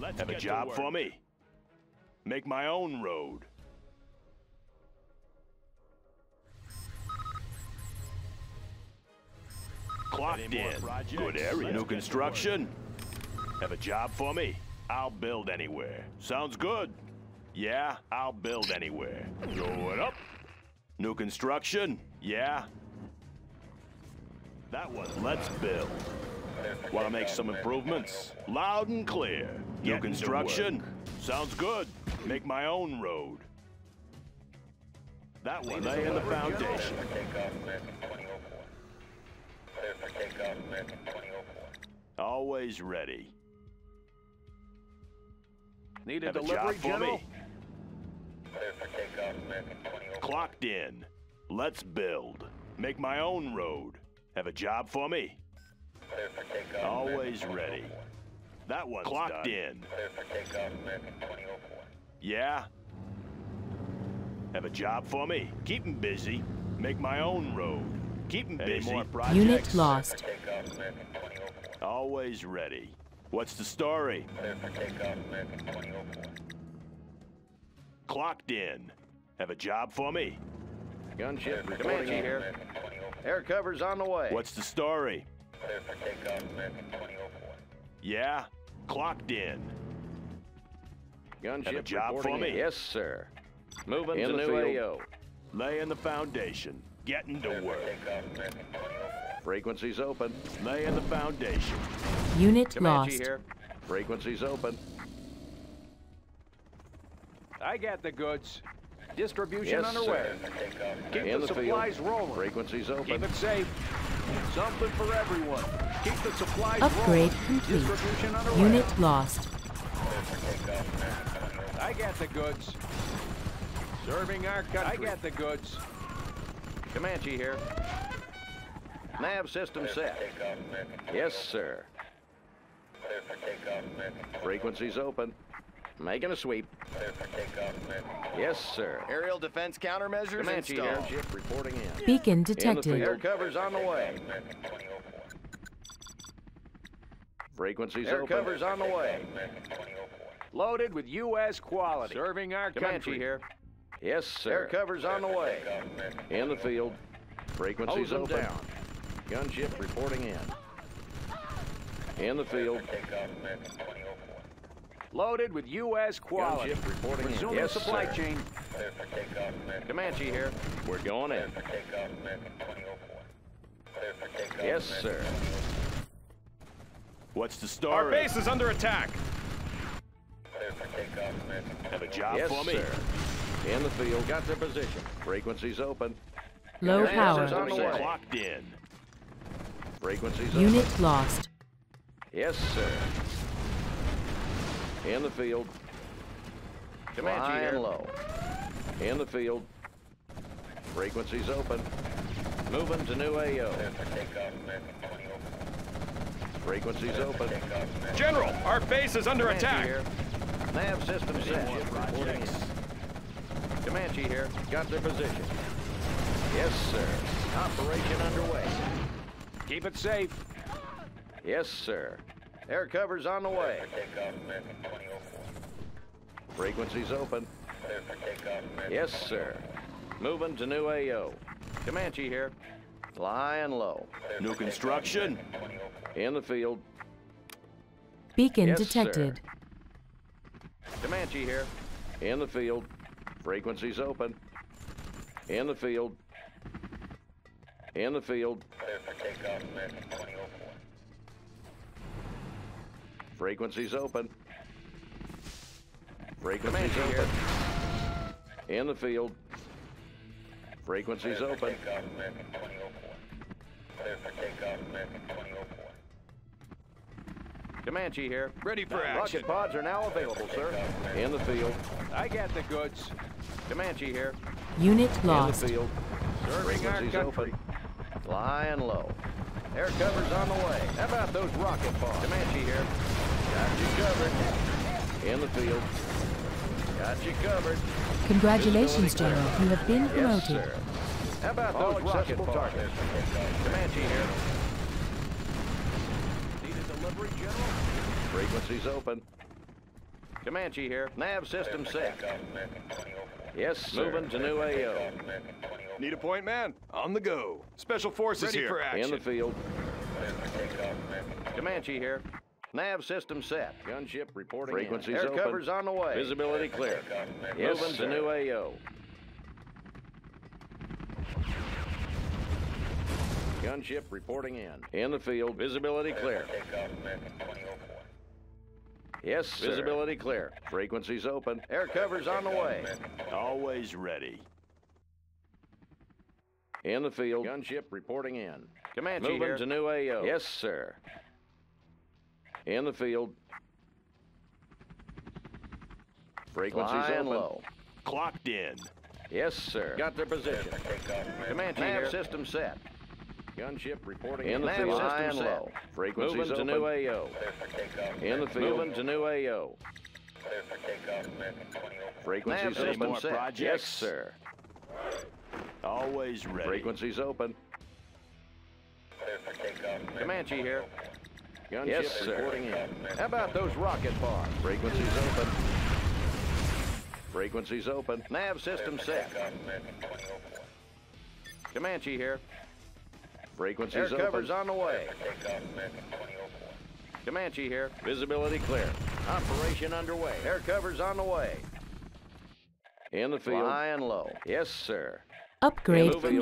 Let's have a job for me. Make my own road. Clocked in. Good area. New construction. Have a job for me. I'll build anywhere. Sounds good. Yeah, I'll build anywhere. Throw it up. New construction. Yeah. That one. Let's build. Want to make some improvements? Loud and clear. New construction. Sounds good. Make my own road. That one laying the foundation. Always ready. Need a Have delivery, a General? Clocked in. Let's build. Make my own road. Have a job for me? Always ready. That one's clocked in. Yeah? Have a job for me? Keep them busy. Make my own road. Keep them busy. More unit lost. Always ready. What's the story? Clocked in. Have a job for me? Gunship Comanche here. Air cover's on the way. What's the story? Yeah? Clocked in. Gunship, have a job for me? Yes, sir. Moving in to the new A O. Laying the foundation. Getting to work. Frequency's open. Laying the foundation. Unit Comanche lost. Here. Frequency's open. I got the goods. Distribution yes, underway. Sir. Keep in the, the supplies field. Rolling. Frequency's open. Keep it safe. Something for everyone. Keep the supplies upgrade rolling. Complete. Distribution underway. Unit lost. I got the goods. Serving our country. I got the goods. Comanche here. Nav system set. Yes, sir. Frequency's open. Making a sweep. Yes, sir. Aerial defense countermeasures Comanche installed. Here. Reporting in. Beacon detected. Air cover's on the way. Frequency's open. Air cover's on the way. Loaded with U S quality. Serving our country here. Yes, sir. Air cover's on the way. In the field. Frequency's open. Down. Gunship reporting in. In the field. Loaded with U S quality. Gunship reporting in. Resuming supply chain. Comanche here. We're going in. Yes, sir. What's the story? Our base is under attack. Have a job yes, for me. Sir. In the field, got their position. Frequency's open. Low power. Clocked in. Frequency's open. Unit lost. Yes, sir. In the field. Comanche here. Low. In the field. Frequency's open. Moving to new A O. Frequency's open. General, our base is under attack. Nav system set. Comanche here. Got their position. Yes, sir. Operation underway. Keep it safe. Yes, sir. Air cover's on the way. Frequency's open. Yes, sir. Moving to new A O. Comanche here. Flying low. New construction. In the field. Beacon yes, detected. Sir. Comanche here. In the field. Frequency's open. In the field. In the field. Frequency's open. Frequency's open. In the field. Frequency's open. Comanche here. Ready for action. Rocket pods are now available, sir. In the field. I got the goods. Comanche here. Unit lost. In the field. Serving our country. Flying low. Air cover's on the way. How about those rocket pods? Comanche here. Got you covered. In the field. Got you covered. Congratulations, General. You have been promoted. Yes, sir. How about all those rocket pods? Comanche here. Delivery, General? Frequency's open. Comanche here. Nav system set. Yes, sir. Moving to new A O. Need a point man. On the go. Special forces ready here. For action. In the field. Comanche here. Nav system set. Gunship reporting. Frequency's open. Air cover's on the way. Visibility clear. Yes, moving sir. To new A O. Gunship reporting in. In the field. Visibility clear. Yes, sir. Visibility clear. Frequency's open. Air cover's on the way. Always ready. In the field. Gunship reporting in. Comanche Moving here. To new A O. Yes, sir. In the field. Frequencies in low. Clocked in. Yes, sir. Got their position. Comanche here. System set. Gunship reporting in. In the field. System low. Frequencies Moving open. To new A O. In the field. Moving to new A O. Frequency Nav system set. Projects. Yes, sir. Always ready. Frequencies open. Comanche here. Gunship yes, sir. Reporting in. How about those rocket bars? Frequencies open. Frequencies open. Nav system set. Comanche here. Frequencies open. Air cover's on the way. Comanche here. Visibility clear. Operation underway. Air cover's on the way. In the field. Flying low. Yes, sir. Upgrade complete.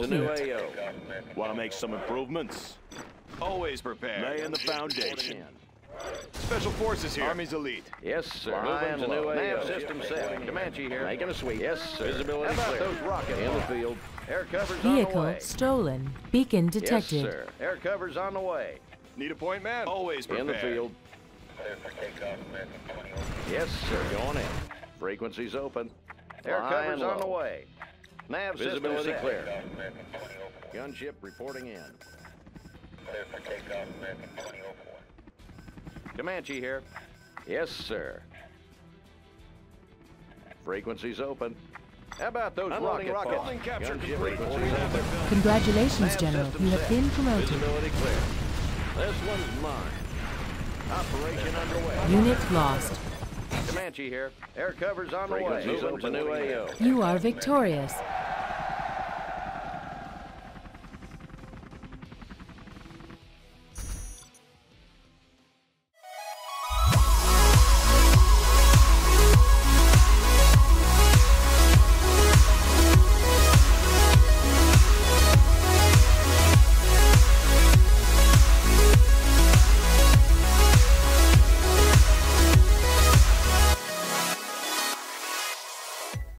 Want to make some improvements? Always prepared. Laying the foundation. Special forces here. Army's elite. Yes, sir. Flying Moving low. To new nav system set. Comanche here. Making a sweep. Yes, sir. Visibility How about clear. Those rockets in the field. Air cover's Vehicle on the way. Stolen. Beacon detected. Yes, sir. Air cover's on the way. Need a point man. Always prepared. In the field. Yes, sir. Going in. Frequencies open. Air cover's low. On the way. Nav visibility set. Clear. Gunship reporting in. Comanche here. Yes, sir. Frequencies open. How about those rocket rockets? Congratulations, General. You have been promoted. Visibility clear. This one's mine. Operation underway. Unit lost. Comanche here. Air cover's on the way. Moving to new A O. You are victorious.